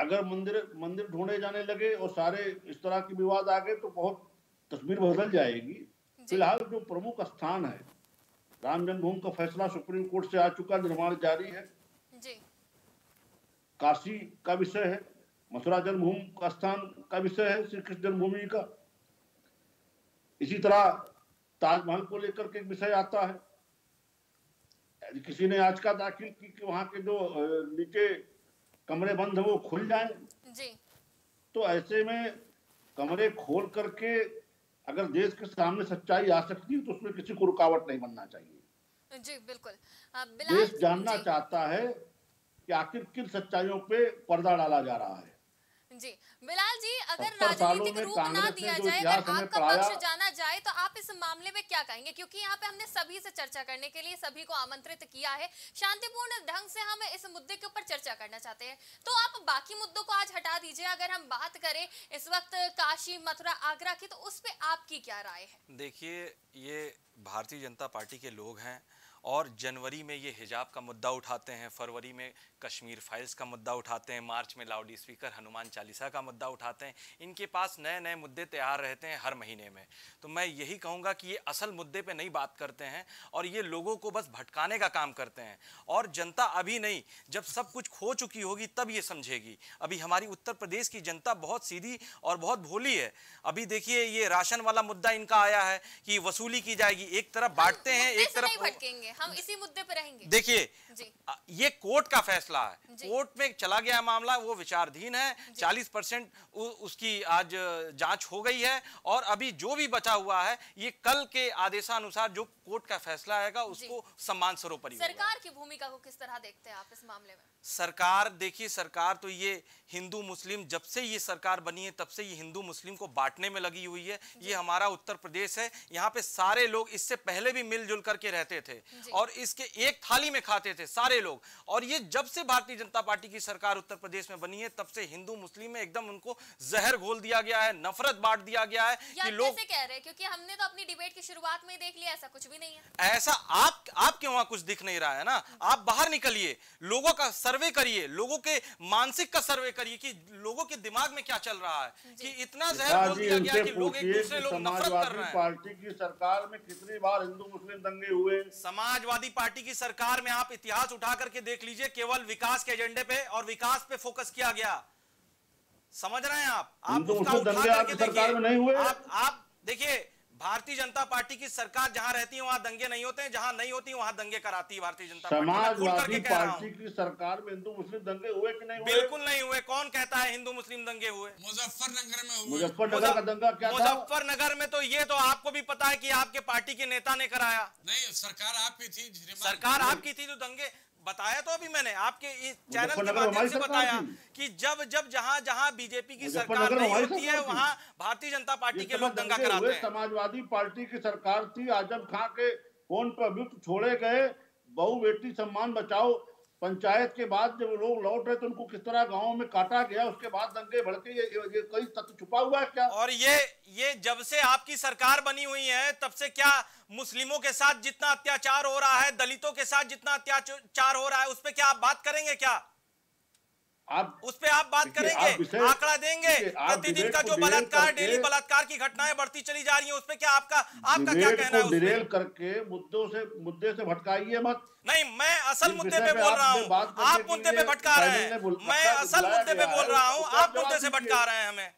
अगर मंदिर मंदिर ढूंढे जाने लगे और सारे इस तरह के विवाद आ गए तो बहुत तस्वीर बदल जाएगी। फिलहाल जो प्रमुख स्थान है, राम जन्मभूमि का फैसला सुप्रीम कोर्ट से आ चुका, निर्माण जारी है। काशी का विषय है, मथुरा जन्मभूमि का स्थान का विषय है, श्री कृष्ण जन्मभूमि का। इसी तरह ताजमहल को लेकर के एक विषय आता है। किसी ने याचिका दाखिल की कि वहाँ के जो नीचे कमरे बंद हैं वो खुल जाएं जी। तो ऐसे में कमरे खोल करके अगर देश के सामने सच्चाई आ सकती है तो उसमें किसी को रुकावट नहीं बनना चाहिए जी। बिल्कुल, देश जानना चाहता है कि आखिर किन सच्चाइयों पे पर्दा डाला जा रहा है जी। बिलाल जी, अगर राजनीतिक रूप ना दिया जाए, अगर आपका पक्ष जाना जाए तो आप इस मामले में क्या कहेंगे? क्योंकि यहाँ पे हमने सभी से चर्चा करने के लिए सभी को आमंत्रित किया है, शांतिपूर्ण ढंग से हम इस मुद्दे के ऊपर चर्चा करना चाहते हैं। तो आप बाकी मुद्दों को आज हटा दीजिए, अगर हम बात करें इस वक्त काशी, मथुरा, आगरा की, तो उस पर आपकी क्या राय है? देखिए, ये भारतीय जनता पार्टी के लोग हैं और जनवरी में ये हिजाब का मुद्दा उठाते हैं, फरवरी में कश्मीर फाइल्स का मुद्दा उठाते हैं, मार्च में लाउड स्पीकर हनुमान चालीसा का मुद्दा उठाते हैं। इनके पास नए नए मुद्दे तैयार रहते हैं हर महीने में। तो मैं यही कहूँगा कि ये असल मुद्दे पे नहीं बात करते हैं और ये लोगों को बस भटकाने का काम करते हैं। और जनता अभी नहीं, जब सब कुछ खो चुकी होगी तब ये समझेगी। अभी हमारी उत्तर प्रदेश की जनता बहुत सीधी और बहुत भोली है। अभी देखिए, ये राशन वाला मुद्दा इनका आया है कि वसूली की जाएगी। एक तरफ बांटते हैं, एक तरफ हम इसी मुद्दे पर रहेंगे। देखिए, ये कोर्ट का फैसला है, कोर्ट में चला गया मामला, वो विचाराधीन है। चालीस परसेंट उसकी आज जांच हो गई है और अभी जो भी बचा हुआ है ये कल के आदेशानुसार जो कोर्ट का फैसला आएगा उसको सम्मान सर्वोपरि। सरकार की भूमिका को किस तरह देखते हैं आप इस मामले में? सरकार, देखिए, सरकार तो ये हिंदू मुस्लिम, जब से ये सरकार बनी है तब से ये हिंदू मुस्लिम को बांटने में लगी हुई है। ये हमारा उत्तर प्रदेश है, यहाँ पे सारे लोग इससे पहले भी मिलजुल करके रहते थे और इसके एक थाली में खाते थे सारे लोग। और ये जब से भारतीय जनता पार्टी की सरकार उत्तर प्रदेश में बनी है तब से हिंदू मुस्लिम में एकदम उनको जहर घोल दिया गया है, नफरत बांट दिया गया है कि लोग कह रहे हैं, क्योंकि हमने तो अपनी डिबेट की शुरुआत में देख लिया ऐसा कुछ भी नहीं है। ऐसा आप आपके वहां कुछ दिख नहीं रहा है ना। आप बाहर निकलिए, लोगों का सर्वे करिए, लोगों के मानसिक का सर्वे करिए कि लोगों के दिमाग में क्या चल रहा है कि इतना जहर घोल दिया गया कि लोग एक दूसरे लोग नफरत कर रहे हैं। पार्टी की सरकार में कितनी बार हिंदू मुस्लिम दंगे हुए? समाजवादी पार्टी की सरकार में आप इतिहास उठा करके देख लीजिए, केवल विकास के एजेंडे पे और विकास पे फोकस किया गया। समझ रहे हैं आप? आप उसका उठा करके देखिए। आप आप देखिए, भारतीय जनता पार्टी की सरकार जहां रहती है वहां दंगे नहीं होते हैं, जहां नहीं होती वहां दंगे कराती है भारतीय जनता पार्टी। समाजवादी पार्टी की सरकार में हिंदू मुस्लिम दंगे हुए कि नहीं? बिल्कुल नहीं हुए। कौन कहता है हिंदू मुस्लिम दंगे हुए? मुजफ्फरनगर में हुए। मुजफ्फरनगर का दंगा क्या था? मुजफ्फरनगर में तो ये तो आपको भी पता है कि आपके पार्टी के नेता ने कराया। नहीं, सरकार आपकी थी। सरकार आपकी थी तो दंगे बताया तो अभी मैंने आपके इस चैनल के माध्यम से बताया कि जब जब जहां जहां बीजेपी की सरकार नहीं होती है वहां भारतीय जनता पार्टी के लोग दंगा कराते हैं। समाजवादी पार्टी की सरकार थी, आजम खान के फोन पर अभियुक्त छोड़े गए, बहु बेटी सम्मान बचाओ पंचायत के बाद जब लोग लौट रहे तो उनको किस तरह गाँव में काटा गया, उसके बाद दंगे भड़के, ये, ये कई तत्व छुपा हुआ है क्या? और ये ये जब से आपकी सरकार बनी हुई है तब से क्या मुस्लिमों के साथ जितना अत्याचार हो रहा है, दलितों के साथ जितना अत्याचार हो रहा है, उस पर क्या आप बात करेंगे? क्या आप उस पर आप बात करेंगे? आंकड़ा देंगे? प्रतिदिन का जो बलात्कार, डेली बलात्कार की घटनाएं बढ़ती चली जा रही है, उस पर क्या आपका आपका क्या कहना है? डिरेल करके मुद्दों से मुद्दे से भटकाइए मत। नहीं, मैं असल मुद्दे पे बोल रहा हूँ, आप मुद्दे पे भटका रहे हैं। मैं असल मुद्दे पे बोल रहा हूँ, आप मुद्दे से भटका रहे हैं हमें।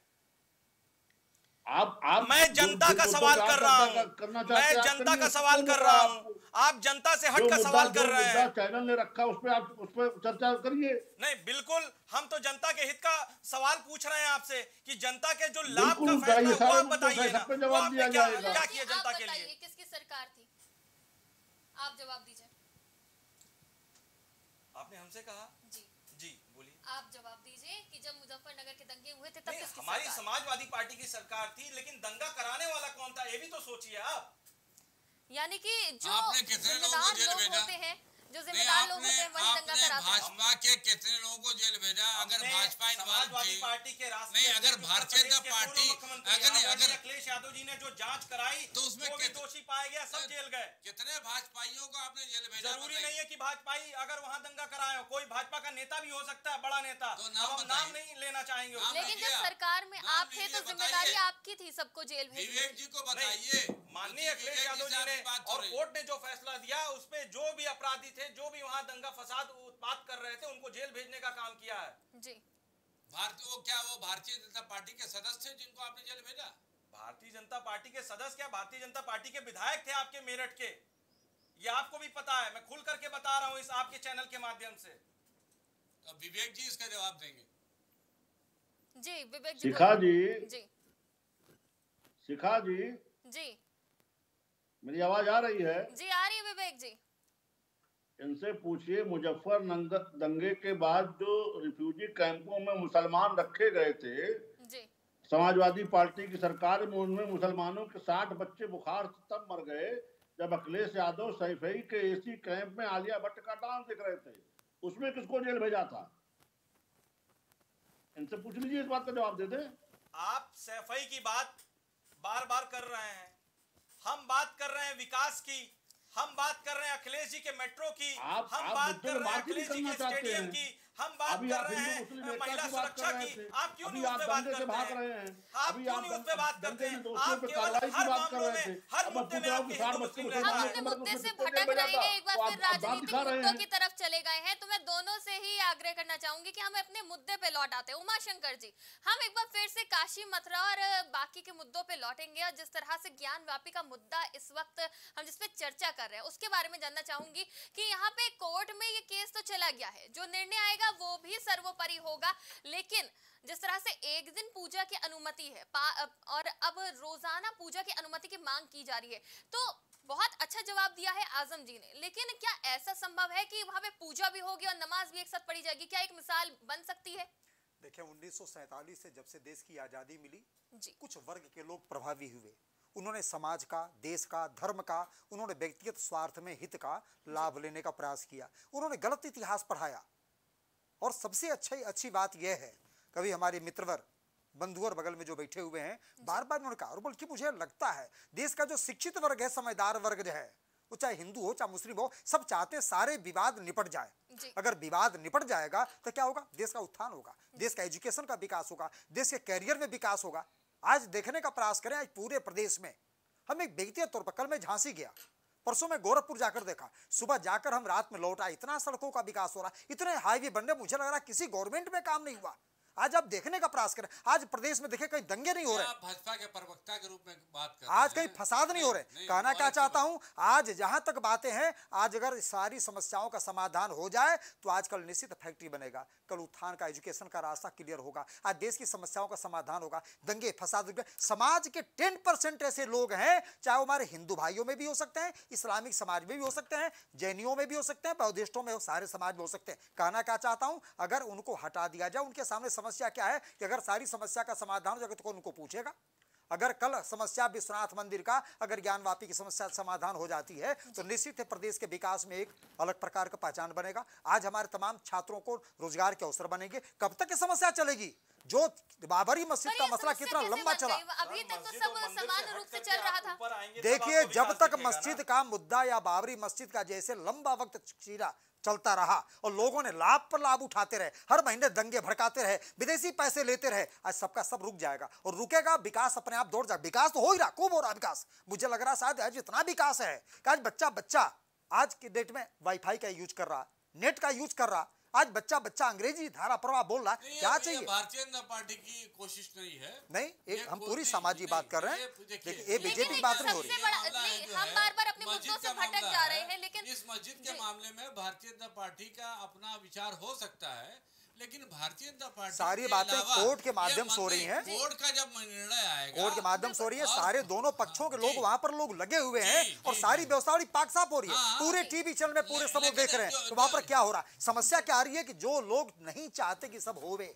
आप आप मैं जनता का सवाल कर रहा हूँ, मैं जनता का सवाल कर रहा हूँ, आप जनता से हट का सवाल कर रहे हैं। चैनल ने रखा उस पे आप उस पे चर्चा करिए। नहीं, बिल्कुल, हम तो जनता के हित का सवाल पूछ रहे हैं आपसे कि जनता के जो लाभ का फायदा है वो आप बताइए ना। आपने क्या क्या किया जनता के लिए? किसकी सरकार थी? आप जवाब दीजिए। आपने हमसे कहा जी जी बोलिए, आप जवाब दीजिए कि जब मुजफ्फरनगर के दंगे हुए थे तब किसकी सरकार? हमारी समाजवादी पार्टी की सरकार थी, लेकिन दंगा कराने वाला कौन था ये भी तो सोचिए आप। यानी कि जो जिम्मेदार लोग होते हैं, जो जिम्मेदार लोग होते हैं वही दंगा कराते हैं। भाजपा के कितने लोगों को जेल भेजा? अगर भाजपा समाजवादी पार्टी के रास्ते नहीं, अगर भारतीय जनता पार्टी, अगर अगर अखिलेश यादव जी ने जो जांच कराई तो उसमें दोषी पाया गया, सब जेल गए। कितने भाजपाइयों को आपने जेल भेजा? जरूरी नहीं है कि भाजपाई अगर वहाँ दंगा कराए, कोई भाजपा का नेता भी हो सकता है, बड़ा नेता। हम नाम नहीं लेना चाहेंगे, लेकिन जब सरकार में आप थे तो जिम्मेदारी आपकी थी सबको जेल भेज। विवेक जी को बताइए, माननीय अखिलेश यादव जी ने और कोर्ट ने जो फैसला दिया उसपे जो भी अपराधी थे, जो भी वहाँ दंगा फसाद उत्पाद कर रहे थे, उनको जेल भेजने का काम किया है जी। भारतीय क्या वो भारतीय जनता पार्टी के सदस्य थे जिनको आपने जेल भेजा? भारतीय जनता पार्टी के सदस्य क्या, भारतीय जनता पार्टी के विधायक थे आपके मेरठ के, ये आपको भी पता है। मैं खुल करके बता रहा हूँ इस आपके चैनल के माध्यम से। तो विवेक जी इसका जवाब देंगे जी। विवेक जी, शिखा जी जी शिखा जी जी मेरी आवाज आ रही है? जी आ रही है विवेक जी। इनसे पूछिए मुजफ्फरनगर दंगे के बाद जो रिफ्यूजी कैंपों में मुसलमान रखे गए थे जी, समाजवादी पार्टी की सरकार में उनमें मुसलमानों के साठ बच्चे बुखार तब मर गए जब अखिलेश यादव सैफई के एसी कैंप में आलिया भट्ट का डांस देख रहे थे, उसमें किसको जेल भेजा था? इनसे पूछ लीजिए, इस बात का जवाब दे दें। आप सैफई की बात बार बार कर रहे हैं, हम बात कर रहे हैं विकास की, हम बात कर रहे हैं अखिलेश जी के मेट्रो की, आप, हम आप बात कर रहे हैं अखिलेश जी के स्टेडियम की, हम बात कर रहे हैं महिला सुरक्षा की, आप क्यों नहीं उस पर बात करते हैं? आप क्यों नहीं उस पर बात करते हैं? आप केवल हर मामलों में, हर मुद्दे में आपके हिंदू मुस्लिम रहते हैं। मुद्दे से भटक रहे हैं, एक बार फिर राजनीतिक मुद्दों की तरफ चले गए हैं, तो मैं दोनों से ही आग्रह करना चाहूंगी कि हम अपने मुद्दे पे लौट आते हैं। उमा शंकर जी, हम एक बार फिर से काशी मथुरा और बाकी के मुद्दों पे लौटेंगे और जिस तरह से ज्ञानवापी का मुद्दा इस वक्त हम जिसपे चर्चा कर रहे हैं उसके बारे में जानना चाहूंगी कि यहाँ पे कोर्ट में ये केस तो चला गया है, जो निर्णय आएगा वो भी सर्वोपरि होगा, लेकिन जिस तरह से एक दिन पूजा की अनुमति है और अब रोजाना पूजा की अनुमति की मांग की जा रही है, तो बहुत अच्छा जवाब दिया है आजम जी ने, लेकिन क्या ऐसा संभव है कि वहाँ पे पूजा भी होगी और नमाज भी एक साथ पढ़ी जाएगी? क्या एक मिसाल बन सकती है? देखिये, उन्नीस सौ सैतालीस से जब से देश की आजादी मिली जी, कुछ वर्ग के लोग प्रभावी हुए, उन्होंने समाज का, देश का, धर्म का, उन्होंने व्यक्तिगत स्वार्थ में हित का लाभ लेने का प्रयास किया, उन्होंने गलत इतिहास पढ़ाया। और सबसे अच्छी अच्छी बात यह है, कभी हमारे मित्रवर बंधु और बगल में जो बैठे हुए हैं बार बार उन्होंने कहा, और बल्कि मुझे लगता है देश का जो शिक्षित वर्ग है, समझदार वर्ग है, वो चाहे हिंदू हो चाहे मुस्लिम हो, सब चाहते सारे विवाद निपट जाए। अगर विवाद निपट जाएगा तो क्या होगा? देश का उत्थान होगा, देश का एजुकेशन का विकास होगा, देश के कैरियर में विकास होगा। आज देखने का प्रयास करें, आज पूरे प्रदेश में हम एक व्यक्तिगत तौर पर, कल मैं झांसी गया, परसों में गोरखपुर जाकर देखा, सुबह जाकर हम रात में लौटा, इतना सड़कों का विकास हो रहा, इतने हाईवे बन रहे, मुझे लग रहा किसी गवर्नमेंट में काम नहीं हुआ। आज आप देखने का प्रयास करें, आज प्रदेश में देखें कहीं दंगे नहीं हो रहे। भाजपा के प्रवक्ता के रूप में बात कर, आज कहीं फसाद नहीं हो रहे। कहना क्या चाहता हूं, आज जहां तक बातें हैं, आज अगर सारी समस्याओं का समाधान हो जाए तो आज कल निश्चित फैक्ट्री बनेगा, कल उत्थान का, एजुकेशन का रास्ता क्लियर होगा, आज देश की समस्याओं का समाधान होगा। दंगे फसाद समाज के टेन परसेंट ऐसे लोग हैं, चाहे वो हमारे हिंदू भाइयों में भी हो सकते हैं, इस्लामिक समाज में भी हो सकते हैं, जैनियों में भी हो सकते हैं, बौद्धिस्टों में, सारे समाज में हो सकते हैं। कहना क्या चाहता हूँ, अगर उनको हटा दिया जाए, उनके सामने समस्या क्या है कि अगर सारी समस्या का समाधान हो जाएगा तो कौन उनको पूछेगा? अगर कल समस्या विश्वनाथ मंदिर का, अगर ज्ञानवापी की समस्या समाधान हो जाती है तो निश्चित है प्रदेश के विकास में एक अलग प्रकार का पहचान बनेगा। आज हमारे तमाम छात्रों को रोजगार के अवसर बनेंगे। कब तक ये समस्या चलेगी? जो बाबरी मस्जिद का मसला कितना लंबा चला, अभी तक तो सब समान रूप से चल रहा था। देखिए, जब तक मस्जिद का मुद्दा या बाबरी मस्जिद का जैसे लंबा वक्त चीरा चलता रहा और लोगों ने लाभ पर लाभ उठाते रहे, हर महीने दंगे भड़काते रहे, विदेशी पैसे लेते रहे, आज सबका सब रुक जाएगा। और रुकेगा विकास अपने आप दौड़ जाएगा। विकास तो हो ही रहा, खूब हो रहा विकास। मुझे लग रहा शायद आज इतना विकास है कि आज बच्चा बच्चा आज के डेट में वाईफाई का यूज कर रहा, नेट का यूज कर रहा। आज बच्चा बच्चा अंग्रेजी धारा प्रवाह बोल रहा है। क्या चाहिए? भारतीय जनता पार्टी की कोशिश नहीं है, नहीं एक हम पूरी सामाजिक बात कर रहे हैं। देखिए, ये बीजेपी बात नहीं हो रही है। हम बार-बार अपने मुद्दों से भटक जा रहे हैं, लेकिन इस मस्जिद के मामले में भारतीय जनता पार्टी का अपना विचार हो सकता है, लेकिन भारतीय जनता पार्टी सारी बातें कोर्ट के माध्यम से हो रही हैं। कोर्ट का जब निर्णय आएगा, कोर्ट के माध्यम से हो रही है। सारे दोनों पक्षों के लोग वहाँ पर लोग लगे हुए हैं और सारी व्यवस्था पाक साफ हो रही है। पूरे टीवी चैनल में पूरे सब लोग देख रहे हैं। तो वहाँ पर क्या हो रहा? समस्या क्या आ रही है कि जो लोग नहीं चाहते कि सब होवे,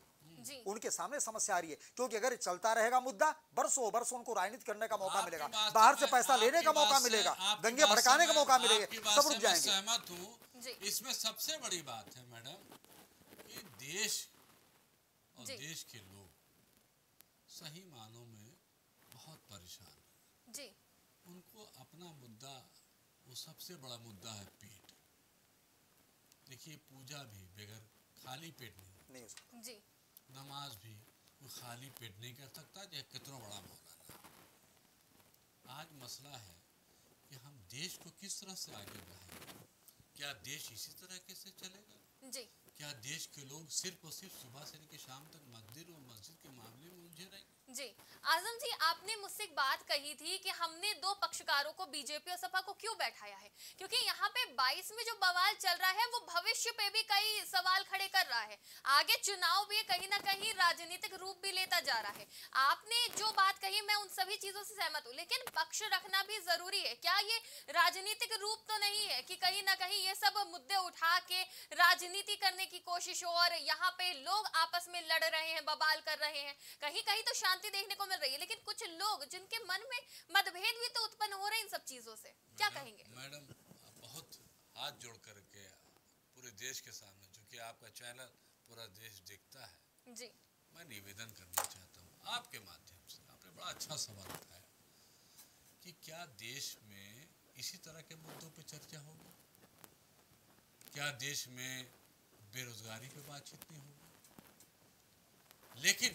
उनके सामने समस्या आ रही है। क्योंकि अगर चलता रहेगा मुद्दा, बरसों बरसों उनको राजनीति करने का मौका मिलेगा, बाहर से पैसा लेने का मौका मिलेगा, दंगे भड़काने का मौका मिलेगा, सब रुक जाएंगे। सहमत हूँ। इसमें सबसे बड़ी बात है मैडम, देश और देश के लोग सही मानों में बहुत परेशान हैं जी। उनको अपना मुद्दा, वो सबसे बड़ा मुद्दा है पेट। देखिए, पूजा भी बगैर खाली पेट नहीं हो सकता जी, नमाज भी वो खाली पेट नहीं कर सकता, चाहे कितना बड़ा मौलाना। आज मसला है कि हम देश को किस तरह से आगे बढ़ाएंगे। क्या देश इसी तरह कैसे चलेगा जी? क्या देश के लोग सिर्फ और सिर्फ सुबह से लेकर शाम तक मंदिर और मस्जिद के मामले में उलझे रहेंगे जी? आजम जी, आपने मुझसे एक बात कही थी कि हमने दो पक्षकारों को, बीजेपी और सपा को, क्यों बैठाया है? क्योंकि यहाँ पे बाईस में जो बवाल चल रहा है वो भविष्य पे भी कई सवाल खड़े कर रहा है। आगे चुनाव भी कहीं ना कहीं राजनीतिक रूप भी लेता जा रहा है। आपने जो बात कही मैं उन सभी चीजों से सहमत हूँ, लेकिन पक्ष रखना भी जरूरी है। क्या ये राजनीतिक रूप तो नहीं है कि कहीं ना कहीं ये सब मुद्दे उठा के राजनीति करने की कोशिश हो और यहाँ पे लोग आपस में लड़ रहे हैं, बवाल कर रहे हैं? कहीं कहीं तो शांति देखने को मिल रही है, लेकिन कुछ लोग जिनके मन में मतभेद भी तो उत्पन्न हो रहे हैं इन सब चीजों से, क्या कहेंगे? मैडम, बहुत हाथ जोड़ करके पूरे देश के सामने, जो कि आपका चैनल पूरा देश देखता है जी, मैं निवेदन करना चाहता हूँ आपके माध्यम से। आपने बड़ा अच्छा सवाल उठाया कि क्या देश में इसी तरह के मुद्दों पर चर्चा होगी? क्या देश में बेरोजगारी पे बातचीत नहीं होगी? लेकिन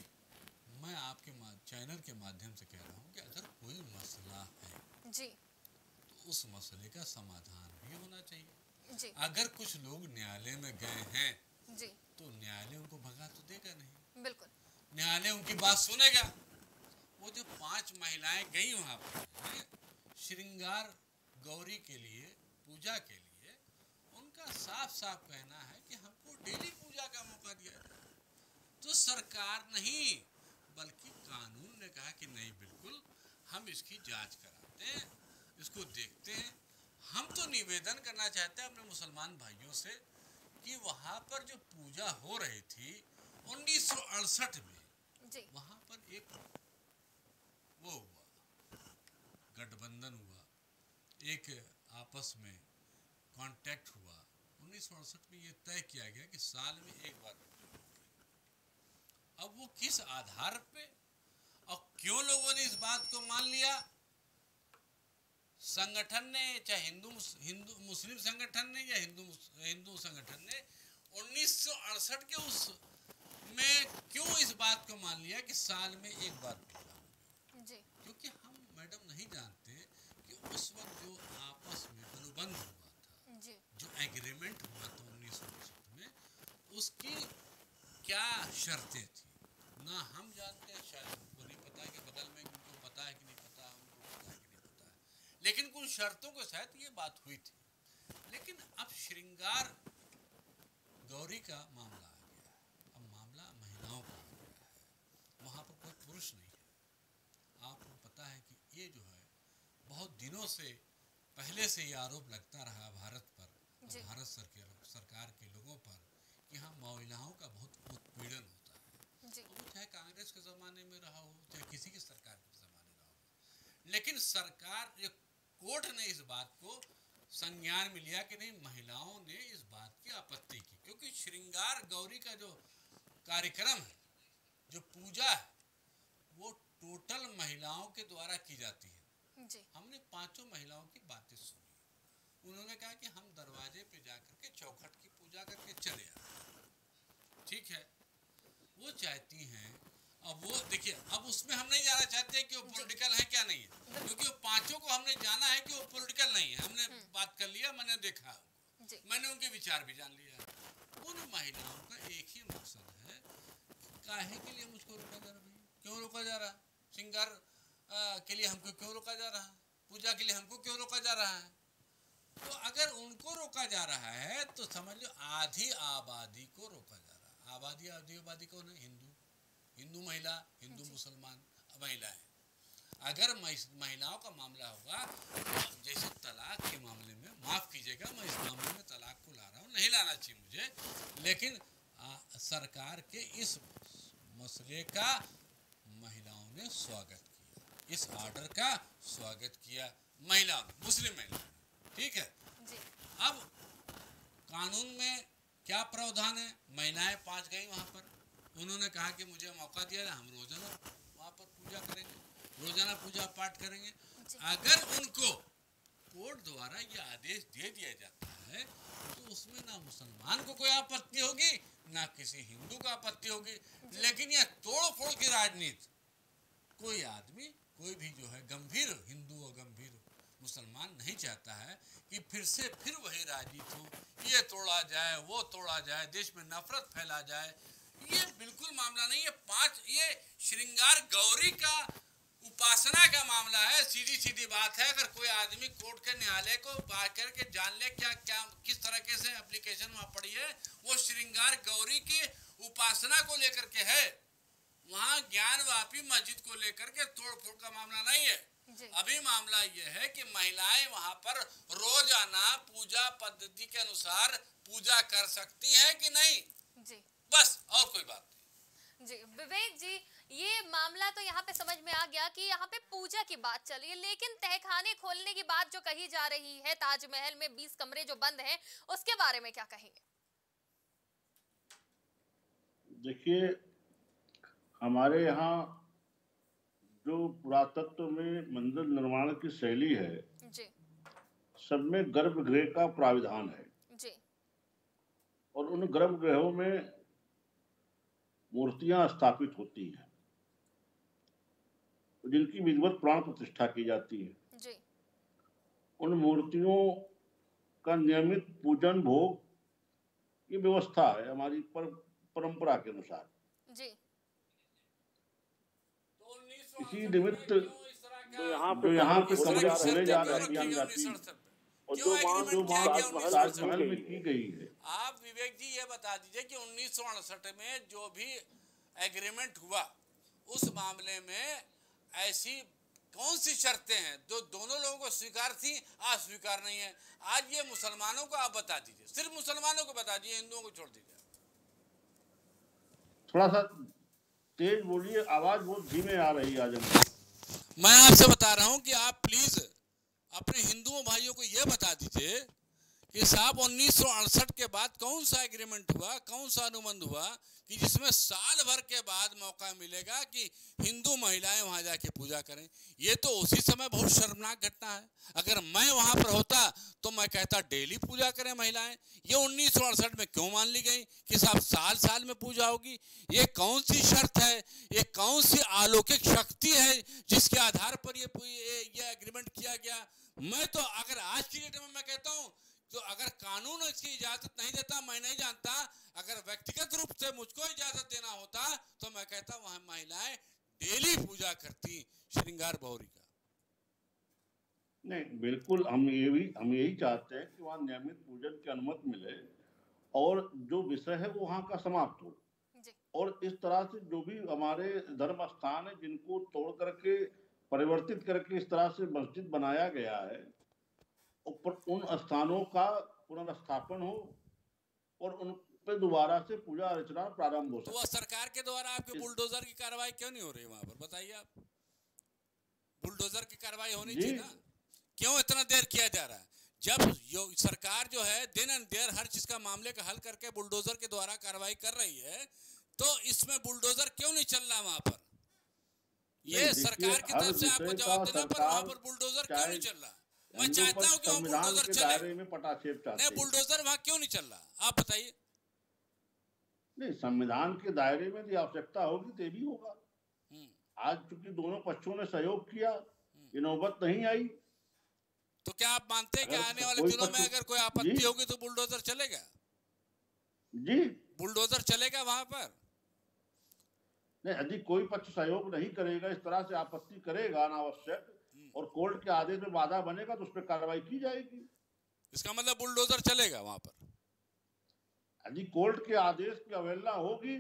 मैं आपके चैनल के माध्यम से कह रहा हूँ कि अगर कोई मसला है जी, तो उस मसले का समाधान भी होना चाहिए जी। अगर कुछ लोग न्यायालय में गए हैं जी, तो न्यायालय उनको भगा तो देगा नहीं, बिल्कुल। न्यायालय उनकी बात सुनेगा। वो जो पांच महिलाएं गई वहाँ पर श्रृंगार गौरी के लिए, पूजा के लिए, उनका साफ साफ कहना है कि हमको डेली पूजा का मौका दिया जाए। तो सरकार नहीं बल्कि कानून ने कहा कि नहीं, बिल्कुल हम इसकी जांच कराते हैं, इसको देखते हैं। हम तो निवेदन करना चाहते हैं अपने मुसलमान भाइयों से कि वहाँ पर जो पूजा हो रही थी उन्नीस सौ अड़सठ में जी, वहाँ पर एक वो हुआ, गठबंधन हुआ, एक आपस में कॉन्टैक्ट हुआ। उन्नीस सौ अड़सठ में ये तय किया गया कि साल में एक बार। अब वो किस आधार पे और क्यों लोगों ने इस बात को मान लिया? संगठन ने, चाहे हिंदू हिंदू मुस्लिम संगठन ने या हिंदू हिंदू संगठन ने, उन्नीस सौ अड़सठ के उस में क्यों इस बात को मान लिया कि साल में एक बार जी? क्योंकि हम मैडम नहीं जानते कि उस वक्त जो आपस में अनुबंध हुआ जी, जो एग्रीमेंट हुआ था उन्नीस सौ अड़सठ में, उसकी क्या शर्तें थी ना हम जानते हैं। शायद उनको नहीं पता कि बगल में उनको पता है कि नहीं पता, उनको पता है कि नहीं पता है, लेकिन कुछ शर्तों के साथ ये बात हुई थी। लेकिन अब श्रृंगार गौरी का मामला आ गया है। अब मामला महिलाओं का आ गया है, वहाँ पर कोई पुरुष नहीं है। आपको पता है कि ये जो है बहुत दिनों से पहले से ये आरोप लगता रहा भारत पर, भारत सरकार सरकार के लोगों पर, कि हाँ महिलाओं का बहुत उत्पीड़न होता है। चाहे कांग्रेस के ज़माने में रहा हो, चाहे किसी के सरकार के ज़माने में सरकार या कोर्ट ने इस बात को संज्ञान में लिया कि नहीं, महिलाओं ने इस बात की आपत्ति की, क्योंकि श्रृंगार गौरी का जो कार्यक्रम है, जो पूजा है, वो टोटल महिलाओं के द्वारा की जाती है जी। हमने पांचों महिलाओं की बातें सुनी, उन्होंने कहा कि हम दरवाजे पे जाकर के चौखट की पूजा करके चले आए, ठीक है, वो चाहती हैं। अब वो देखिए, अब उसमें हम नहीं जाना चाहते कि वो पॉलिटिकल है क्या नहीं है, क्योंकि वो पांचों को हमने जाना है कि वो पॉलिटिकल नहीं है। हमने बात कर लिया, मैंने देखा, मैंने उनके विचार भी जान लिया। उन महिलाओं का एक ही मकसद है, काहे के लिए मुझको रोका जा रहा है, क्यों रोका जा रहा, श्रृंगार के लिए हमको क्यों रोका जा रहा है, पूजा के लिए हमको क्यों रोका जा रहा है। तो अगर उनको रोका जा रहा है तो समझ लो आधी आबादी को रोका जा रहा है। आबादी आधी आबादी कौन है? हिंदू, हिंदू महिला, हिंदू मुसलमान महिलाएं। अगर महिलाओं का मामला होगा तो जैसे तलाक के मामले में, माफ कीजिएगा मैं इस मामले में तलाक को ला रहा हूँ, नहीं लाना चाहिए मुझे, लेकिन आ, सरकार के इस मसले का महिलाओं ने स्वागत किया, इस ऑर्डर का स्वागत किया महिलाओं, मुस्लिम महिलाओं, ठीक है जी। अब कानून में क्या प्रावधान है, महिलाएं पांच गई वहाँ पर, उन्होंने कहा कि मुझे मौका दिया ना, हम रोजाना वहाँ पर पूजा करेंगे, रोजाना पूजा पाठ करेंगे। अगर उनको कोर्ट द्वारा ये आदेश दे दिया जाता है तो उसमें ना मुसलमान को कोई आपत्ति होगी, ना किसी हिंदू का आपत्ति होगी, लेकिन यह तोड़फोड़ की राजनीति, कोई आदमी, कोई भी जो है गंभीर हिंदू और गंभीर मुसलमान नहीं चाहता है कि फिर से फिर वही राजनीति हो, ये तोड़ा जाए, वो तोड़ा जाए, देश में नफरत फैला जाए। ये बिल्कुल मामला नहीं है। पाँच ये श्रृंगार गौरी का उपासना का मामला है, सीधी सीधी बात है। अगर कोई आदमी कोर्ट के न्यायालय को पार करके जान ले क्या क्या किस तरीके से एप्लीकेशन वहाँ पड़ी है, वो श्रृंगार गौरी की उपासना को लेकर के है, वहाँ ज्ञानवापी मस्जिद को लेकर के तोड़फोड़ का मामला नहीं है। अभी मामला यह है कि महिलाएं वहाँ पर रोजाना पूजा पद्धति के अनुसार पूजा कर सकती है कि नहीं जी। बस और कोई बात नहीं जी। विवेक जी, ये मामला तो यहाँ पे समझ में आ गया कि यहाँ पे पूजा की बात चल रही है, लेकिन तहखाने खोलने की बात जो कही जा रही है, ताजमहल में बीस कमरे जो बंद हैं, उसके बारे में क्या कहेंगे? देखिए, हमारे यहाँ जो पुरातत्व में मंदिर निर्माण की शैली है जी, सब में गर्भगृह का प्राविधान है जी, और उन गर्भगृहों में मूर्तियां स्थापित होती हैं, जिनकी विधिवत प्राण प्रतिष्ठा की जाती है जी। उन मूर्तियों का नियमित पूजन भोग, ये व्यवस्था है हमारी पर, परंपरा के अनुसार जी। इसी निमित्त यहाँ पे यहाँ पे कमरे खोले जा रहे हैं, और जो जो ताजमहल में की गई है। आप विवेक जी ये बता दीजिए कि उन्नीस सौ अड़सठ में जो भी एग्रीमेंट हुआ, उस मामले में ऐसी कौन सी शर्तें हैं जो दोनों लोगों को स्वीकार थी, आज स्वीकार नहीं है? आज ये मुसलमानों को आप बता दीजिए, सिर्फ मुसलमानों को बता दीजिए, हिंदुओं को छोड़ दीजिए। थोड़ा सा तेज बोलिए, आवाज बहुत धीमे आ रही है। आज मैं आपसे बता रहा हूँ कि आप प्लीज अपने हिंदुओं भाइयों को यह बता दीजिए कि साहब उन्नीस सौ अड़सठ के बाद कौन सा एग्रीमेंट हुआ, कौन सा अनुबंध हुआ कि जिसमें साल भर के बाद मौका मिलेगा कि हिंदू महिलाएं वहां जाके पूजा करें। ये तो उसी समय बहुत शर्मनाक घटना है। अगर मैं वहां पर होता तो मैं कहता डेली पूजा करें महिलाएं। ये उन्नीस सौ अड़सठ में क्यों मान ली गई कि साहब साल साल में पूजा होगी? ये कौन सी शर्त है, ये कौन सी अलौकिक शक्ति है जिसके आधार पर ये ये एग्रीमेंट किया गया? मैं तो अगर आज की डेट में मैं कहता हूँ तो अगर कानून इसकी इजाजत नहीं देता, मैं नहीं जानता, अगर व्यक्तिगत रूप से मुझको इजाजत देना होता तो मैं कहता वहां महिलाएं डेली पूजा करती श्रृंगार गौरी का। नहीं, बिल्कुल हम ये भी हम यही चाहते हैं कि वहां नियमित पूजन की अनुमति मिले और जो विषय है वो वहाँ का समाप्त हो, और इस तरह से जो भी हमारे धर्म स्थान है जिनको तोड़ करके परिवर्तित करके इस तरह से मस्जिद बनाया गया है, ऊपर उन स्थानों का पुनर्स्थापन हो और उन पे दोबारा से पूजा अर्चना प्रारंभ हो। तो सरकार के द्वारा आपके बुलडोजर की कार्रवाई क्यों नहीं हो रही वहाँ पर, बताइए आप? बुलडोजर की कार्रवाई होनी चाहिए ना, क्यों इतना देर किया जा रहा है? जब सरकार जो है दिन एंड देर हर चीज का मामले का हल करके बुलडोजर के द्वारा कार्रवाई कर रही है, तो इसमें बुलडोजर क्यों नहीं चल रहा वहां पर? ये सरकार की तरफ से आपको जवाब देना पर वहां पर बुलडोजर क्यों नहीं चल रहा? मैं चाहता हूँ कि वहाँ बुलडोजर चले, नहीं बुलडोजर वहाँ क्यों नहीं चल रहा, आप बताइए। नहीं, संविधान के दायरे में यदि आवश्यकता होगी तो भी होगा। आज चूंकि दोनों पक्षों ने सहयोग किया, ये नौबत नहीं आई। तो क्या आप मानते हैं कि आने वाले दिनों में अगर कोई आपत्ति होगी तो बुलडोजर चलेगा? जी, बुलडोजर चलेगा वहां पर? नहीं, यदि कोई पक्ष सहयोग नहीं करेगा, इस तरह से आपत्ति करेगा अनावश्यक और कोर्ट के आदेश में बाधा बनेगा तो उस पर कार्रवाई की जाएगी। इसका मतलब बुलडोजर चलेगा वहां पर? यदि कोर्ट के आदेश की अवहेलना होगी,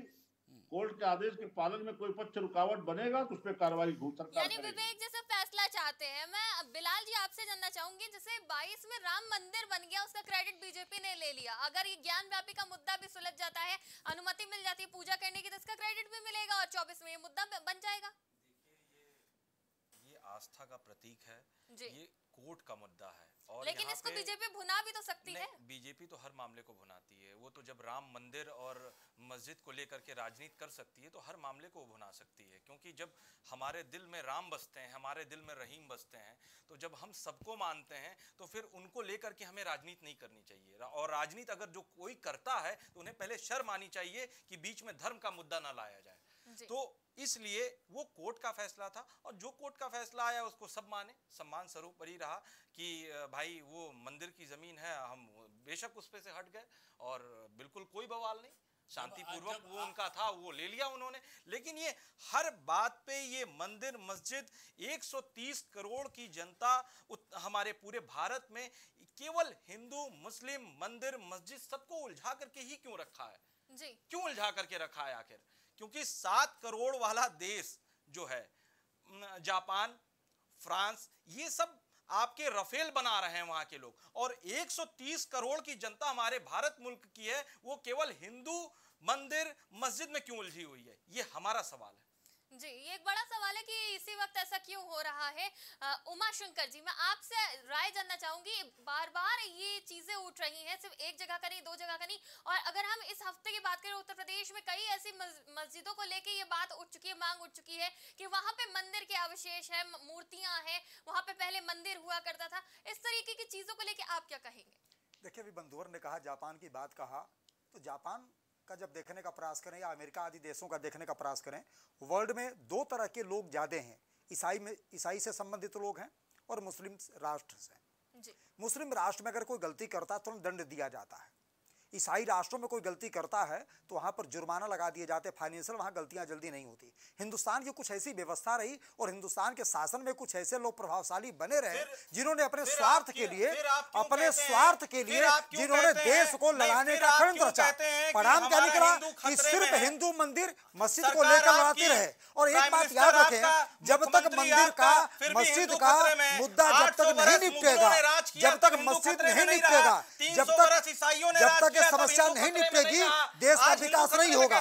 कोर्ट के आदेश के पालन में कोई पक्ष रुकावट बनेगा तो उस पर कार्रवाई हो सकती है। यानी विवेक जैसा फैसला चाहते हैं। मैं बिलाल जी आपसे जानना चाहूंगी, जैसे बाईस में राम मंदिर बन गया, उसका क्रेडिट बीजेपी ने ले लिया, अगर ये ज्ञानवापी का मुद्दा भी सुलझ जाता है, अनुमति मिल जाती है पूजा करने की तो इसका क्रेडिट भी मिलेगा और चौबीस में ये मुद्दा बन जाएगा। ये आस्था का प्रतीक है, ये कोर्ट का मुद्दा है और लेकिन इसको बीजेपी भुना भी तो सकती है। बीजेपी तो हर मामले को भुनाती है, वो तो जब राम मंदिर और मस्जिद को लेकर के राजनीति कर सकती है तो हर मामले को भुना सकती है, क्योंकि जब हमारे दिल में राम बसते हैं, हमारे दिल में रहीम बसते हैं, तो जब हम सबको मानते हैं तो फिर उनको लेकर के हमें राजनीति नहीं करनी चाहिए। और राजनीति अगर जो कोई करता है तो उन्हें पहले शर्म आनी चाहिए कि बीच में धर्म का मुद्दा ना लाया जाए। तो इसलिए वो कोर्ट का फैसला था और जो कोर्ट का फैसला आया उसको सब माने, सम्मान स्वरूप ही रहा कि भाई वो मंदिर की जमीन है, हम बेशक उस पे से हट गए और बिल्कुल कोई बवाल नहीं, शांतिपूर्वक वो उनका था, वो ले लिया उन्होंने। लेकिन ये हर बात पे ये मंदिर मस्जिद एक सौ तीस करोड़ की जनता हमारे पूरे भारत में केवल हिंदू मुस्लिम मंदिर मस्जिद सबको उलझा करके ही क्यों रखा है जी। क्यों उलझा करके रखा है आखिर? क्योंकि सात करोड़ वाला देश जो है, जापान फ्रांस ये सब आपके रफेल बना रहे हैं वहां के लोग, और एक सौ तीस करोड़ की जनता हमारे भारत मुल्क की है, वो केवल हिंदू मंदिर मस्जिद में क्यों उलझी हुई है? ये हमारा सवाल है जी। ये एक बड़ा सवाल है कि इसी वक्त ऐसा क्यों हो रहा है। उमा शंकर जी, मैं आपसे राय जानना चाहूंगी, बार बार ये चीजें उठ रही हैं, सिर्फ एक जगह का नहीं, दो जगह का नहीं, और अगर हम इस हफ्ते की बात करें उत्तर प्रदेश में कई ऐसी मस्जिदों को लेके ये बात उठ चुकी है, मांग उठ चुकी है कि वहां पे मंदिर के अवशेष है, मूर्तियां हैं, वहां पे पहले मंदिर हुआ करता था। इस तरीके की चीजों को लेके आप क्या कहेंगे? देखिये, अभी बंधुवर ने कहा जापान की बात कहा, तो जापान का जब देखने का प्रयास करें या अमेरिका आदि देशों का देखने का प्रयास करें, वर्ल्ड में दो तरह के लोग ज़्यादा हैं, ईसाई में ईसाई से संबंधित लोग हैं और मुस्लिम राष्ट्र से। मुस्लिम राष्ट्र में अगर कोई गलती करता है तो उन्हें दंड दिया जाता है, ईसाई राष्ट्रों में कोई गलती करता है तो वहाँ पर जुर्माना लगा दिए जाते हैं फाइनेंशियल, वहाँ गलतियाँ जल्दी नहीं होती। हिंदुस्तान की कुछ ऐसी व्यवस्था रही और हिंदुस्तान के शासन में कुछ ऐसे लोग प्रभावशाली बने रहे जिन्होंने अपने स्वार्थ के लिए अपने स्वार्थ के लिए जिन्होंने देश को लड़ाने का षड्यंत्र रचा। परिणाम क्या निकला कि सिर्फ हिंदू मंदिर मस्जिद को लेकर लड़ाते रहे। और एक बात याद रखें, जब तक मंदिर का मस्जिद का मुद्दा जब तक नहीं निपटेगा, जब तक मस्जिद नहीं निपटेगा, जब तक जब तक समस्या नहीं निपटेगी, देश का विकास नहीं होगा।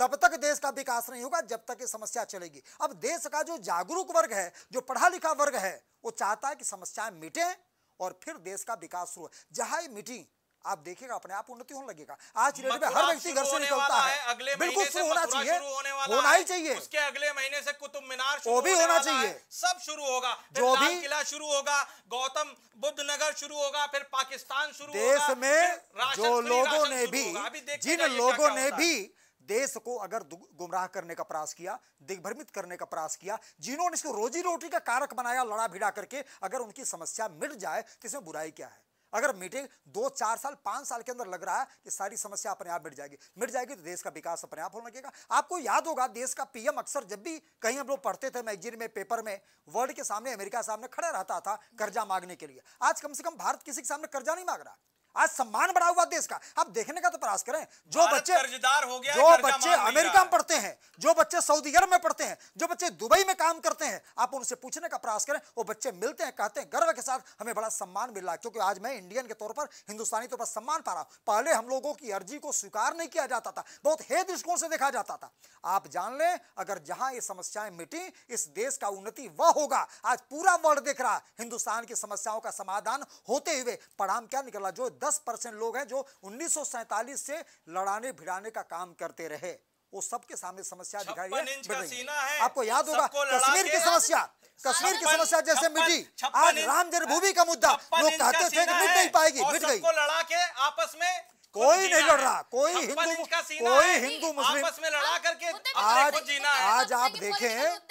तब तक देश का विकास नहीं होगा जब तक ये समस्या चलेगी। अब देश का जो जागरूक वर्ग है, जो पढ़ा लिखा वर्ग है, वो चाहता है कि समस्याएं मिटें और फिर देश का विकास शुरू हो। जहां ये मिटी आप देखिएगा अपने आप उन्नति होने लगेगा। आज डेट में हर व्यक्ति घर से निकलता है, बिल्कुल शुरू होना चाहिए, होना ही चाहिए। उसके अगले महीने से कुतुब मीनार वो भी होना चाहिए, सब शुरू होगा, जो भी किला शुरू होगा, गौतम बुद्ध नगर शुरू होगा, फिर पाकिस्तान शुरू होगा। देश में जो लोगों ने भी, जिन लोगों ने भी देश को अगर गुमराह करने का प्रयास किया, दिग्भ्रमित करने का प्रयास किया, जिन्होंने इसको रोजी रोटी का कारक बनाया लड़ा भिड़ा करके, अगर उनकी समस्या मिट जाए तो इसमें बुराई क्या है? अगर मीटिंग दो चार साल पांच साल के अंदर लग रहा है कि सारी समस्या अपने आप मिट जाएगी, मिट जाएगी तो देश का विकास अपने आप होने लगेगा। आपको याद होगा देश का पीएम अक्सर जब भी कहीं हम लोग पढ़ते थे मैगजीन में पेपर में, वर्ल्ड के सामने अमेरिका सामने खड़ा रहता था कर्जा मांगने के लिए। आज कम से कम भारत किसी के सामने कर्जा नहीं मांग रहा। आज सम्मान बढ़ा हुआ देश का। आप देखने का तो प्रयास करें, जो बच्चे कर्जदार हो गया, जो बच्चे अमेरिका में पढ़ते हैं, जो बच्चे सऊदी अरब में पढ़ते हैं, जो बच्चे दुबई में काम करते हैं, आप उनसे पूछने का प्रयास करें, वो बच्चे मिलते हैं, कहते हैं गर्व के साथ हमें बड़ा सम्मान मिल रहा है, क्योंकि आज मैं इंडियन के तौर पर, हिंदुस्तानी तौर पर सम्मान पा रहा हूं। पहले हम लोगों की अर्जी को स्वीकार नहीं किया जाता था, बहुत हे दृष्टिकोण से देखा जाता था। आप जान लें, अगर जहां ये समस्याएं मिटी, इस देश का उन्नति वह होगा। आज पूरा वर्ल्ड देख रहा हिंदुस्तान की समस्याओं का समाधान होते हुए। परिणाम क्या निकला? जो दस परसेंट लोग हैं जो उन्नीस सौ सैंतालीस से लड़ाने भिड़ाने का काम करते रहे, वो सबके सामने समस्या दिखाई है। आपको याद होगा कश्मीर की समस्या, कश्मीर की समस्या जैसे मिटी, आज राम जन्मभूमि का मुद्दा लोग कहते थे कि मिट नहीं पाएगी, मिट गई। लड़ा के आपस में कोई नहीं लड़ रहा, कोई हिंदू कोई हिंदू मुस्लिम आपस में लड़ा करके आज आज आप देखें,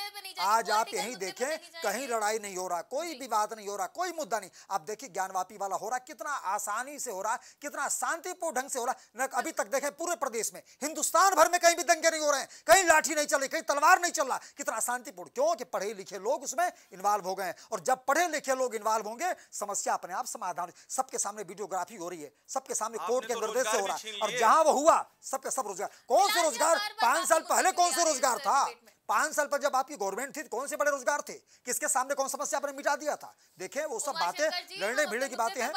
आज आप यहीं देखें, कहीं लड़ाई नहीं हो रहा, कोई विवाद नहीं हो रहा, कोई मुद्दा नहीं। आप देखिए ज्ञानवापी वाला हो रहा, कितना आसानी से हो रहा, कितना शांतिपूर्ण ढंग से हो रहा। न अभी तक देखें पूरे प्रदेश में, हिंदुस्तान भर में कहीं भी दंगे नहीं हो रहे हैं, कहीं लाठी नहीं चल रही, कहीं तलवार नहीं चल रहा, कितना शांतिपूर्ण। क्योंकि पढ़े लिखे लोग उसमें इन्वॉल्व हो गए हैं, और जब पढ़े लिखे लोग इन्वॉल्व होंगे, समस्या अपने आप समाधान। सबके सामने वीडियोग्राफी हो रही है, सबके सामने कोर्ट के निर्देश से हो रहा है, और जहां वो हुआ सबके सब रोजगार। कौन सा रोजगार? पांच साल पहले कौन सा रोजगार था? पांच साल पर जब आपकी गवर्नमेंट थी कौन से बड़े रोजगार थे? किसके सामने कौन समस्या आपने मिटा दिया था? देखें, वो सब बातें लड़ने भिड़ने की बातें हैं।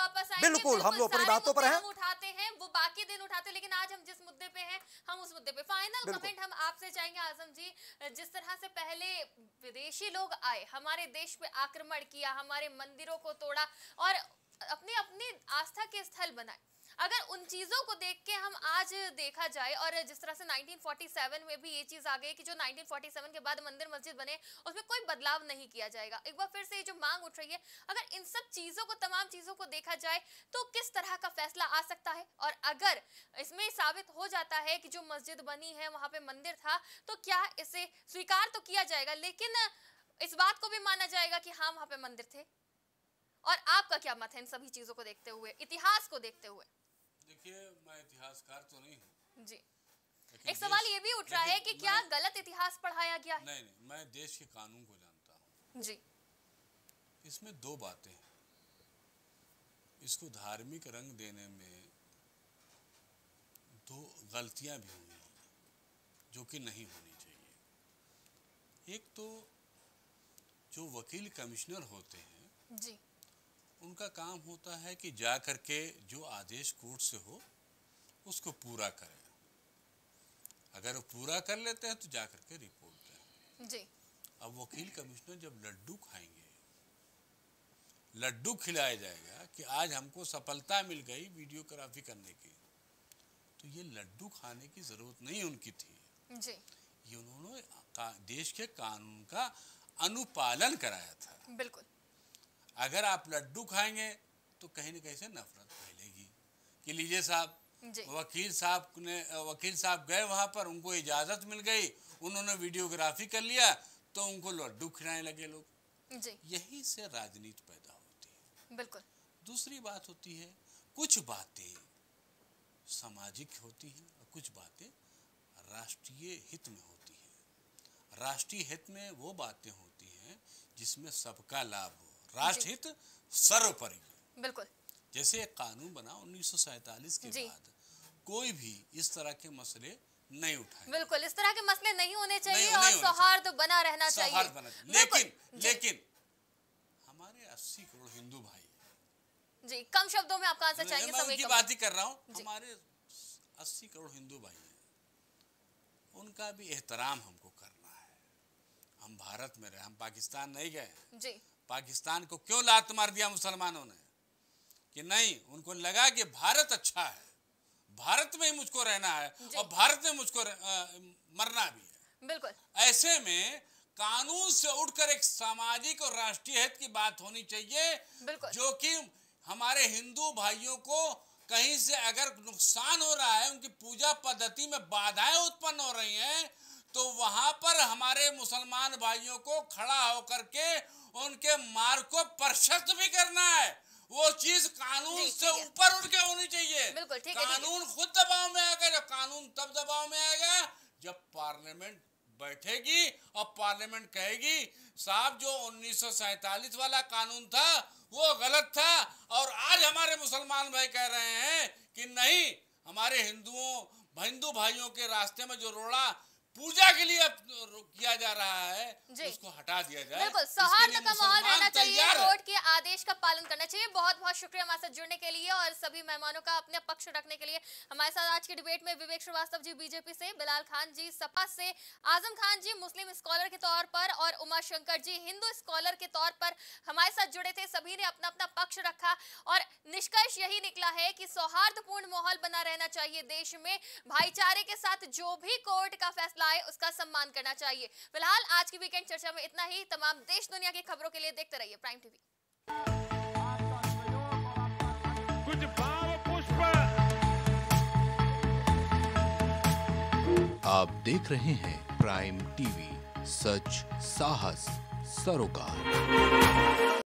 बिल्कुल हम लोग अपनी बातों पर हैं, उठाते हैं वो बाकी दिन उठाते, लेकिन आज हम जिस मुद्दे पे हैं हम उस मुद्दे पे। फाइनल कमेंट हम आपसे चाहेंगे आजम जी, जिस तरह से पहले विदेशी लोग आए, हमारे देश पे आक्रमण किया, हमारे मंदिरों को तोड़ा और अपने अपने आस्था के स्थल बनाए, अगर उन चीजों को देख के हम आज देखा जाए, और जिस तरह से उन्नीस सौ सैंतालीस में भी ये चीज आ गई कि जो उन्नीस सौ सैंतालीस के बाद मंदिर मस्जिद बने उसमें कोई बदलाव नहीं किया जाएगा, एक बार फिर से ये जो मांग उठ रही है, अगर इन सब चीजों को, तमाम चीजों को देखा जाए तो किस तरह का फैसला आ सकता है? और अगर इसमें साबित हो जाता है कि जो मस्जिद बनी है वहां पे मंदिर था, तो क्या इसे स्वीकार तो किया जाएगा, लेकिन इस बात को भी माना जाएगा कि हाँ वहां पे मंदिर थे? और आपका क्या मत है इन सभी चीजों को देखते हुए, इतिहास को देखते हुए? देखिए, मैं इतिहासकार तो नहीं हूँ जी, एक सवाल ये भी उठ रहा है कि क्या गलत इतिहास पढ़ाया गया है? नहीं नहीं, मैं देश के कानून को जानता हूँ जी। इसमें दो बातें हैं, इसको धार्मिक रंग देने में दो गलतियां भी हुई जो कि नहीं होनी चाहिए। एक तो जो वकील कमिश्नर होते हैं जी, उनका काम होता है कि जा करके जो आदेश कोर्ट से हो उसको पूरा करें, अगर वो पूरा कर लेते हैं तो जा करके रिपोर्ट दें जी। अब वकील कमिश्नर जब लड्डू खाएंगे, लड्डू खिलाया जाएगा कि आज हमको सफलता मिल गई वीडियोग्राफी करने की, तो ये लड्डू खाने की जरूरत नहीं उनकी थी जी। ये उन्होंने देश के कानून का अनुपालन कराया था। बिल्कुल, अगर आप लड्डू खाएंगे तो कहीं ना कहीं से नफरत फैलेगी कि लीजिए साहब, वकील साहब ने, वकील साहब गए वहाँ पर, उनको इजाज़त मिल गई, उन्होंने वीडियोग्राफी कर लिया तो उनको लड्डू खिलाने लगे लोग जी। यही से राजनीति पैदा होती है। बिल्कुल। दूसरी बात होती है, कुछ बातें सामाजिक होती हैं और कुछ बातें राष्ट्रीय हित में होती हैं। राष्ट्रीय हित में वो बातें होती हैं जिसमें सबका लाभ हो, राष्ट्रहित सर्वोपरि। बिल्कुल, जैसे एक कानून बना उन्नीस सौ सैतालीस के बाद कोई भी इस तरह के मसले नहीं उठाए। बिल्कुल, इस तरह के मसले नहीं होने चाहिए, नहीं, और सौहार्द तो बना रहना चाहिए, बना। लेकिन लेकिन हमारे अस्सी करोड़ हिंदू भाई जी, कम शब्दों में आपका आंसर चाहिए, मैं उनकी बात ही कर रहा हूँ। हमारे अस्सी करोड़ हिंदू भाई हैं, उनका भी एहतराम हमको करना है। हम भारत में रहे, हम पाकिस्तान नहीं गए जी। पाकिस्तान को क्यों लात मार दिया मुसलमानों ने? कि नहीं, उनको लगा कि भारत अच्छा है, भारत में ही मुझको रहना है और भारत में मुझको रह, आ, मरना भी है। बिल्कुल, ऐसे में कानून से उठकर एक सामाजिक और राष्ट्रीय हित की बात होनी चाहिए, जो कि हमारे हिंदू भाइयों को कहीं से अगर नुकसान हो रहा है, उनकी पूजा पद्धति में बाधाएं उत्पन्न हो रही हैं, तो वहां पर हमारे मुसलमान भाइयों को खड़ा होकर के उनके मार्ग को प्रशस्त भी करना है। वो चीज कानून से ऊपर उठ के होनी चाहिए। बिल्कुल, ठीक है, कानून खुद दबाव में आएगा, जब कानून तब दबाव में आएगा जब पार्लियामेंट बैठेगी और पार्लियामेंट कहेगी साहब जो उन्नीस सौ सैतालीस वाला कानून था वो गलत था, और आज हमारे मुसलमान भाई कह रहे हैं कि नहीं हमारे हिंदुओं हिंदू भाइयों के रास्ते में जो रोड़ा पूजा के लिए किया जा रहा है उसको हटा दिया जाए। बिल्कुल सौहार्द का माहौल रहना चाहिए, कोर्ट के आदेश का पालन करना चाहिए। बहुत बहुत शुक्रिया हमारे साथ जुड़ने के लिए और सभी मेहमानों का अपने पक्ष रखने के लिए। हमारे साथ आज की डिबेट में विवेक श्रीवास्तव जी बीजेपी से, बिलाल खान जी सपा से, आजम खान जी मुस्लिम स्कॉलर के तौर पर और उमा शंकर जी हिंदू स्कॉलर के तौर पर हमारे साथ जुड़े थे। सभी ने अपना अपना पक्ष रखा और निष्कर्ष यही निकला है कि सौहार्दपूर्ण माहौल बना रहना चाहिए देश में, भाईचारे के साथ जो भी कोर्ट का फैसला उसका सम्मान करना चाहिए। फिलहाल आज की वीकेंड चर्चा में इतना ही। तमाम देश दुनिया की खबरों के लिए देखते रहिए प्राइम टीवी। कुछ भाव पुष्प आप देख रहे हैं प्राइम टीवी, सच साहस सरोकार।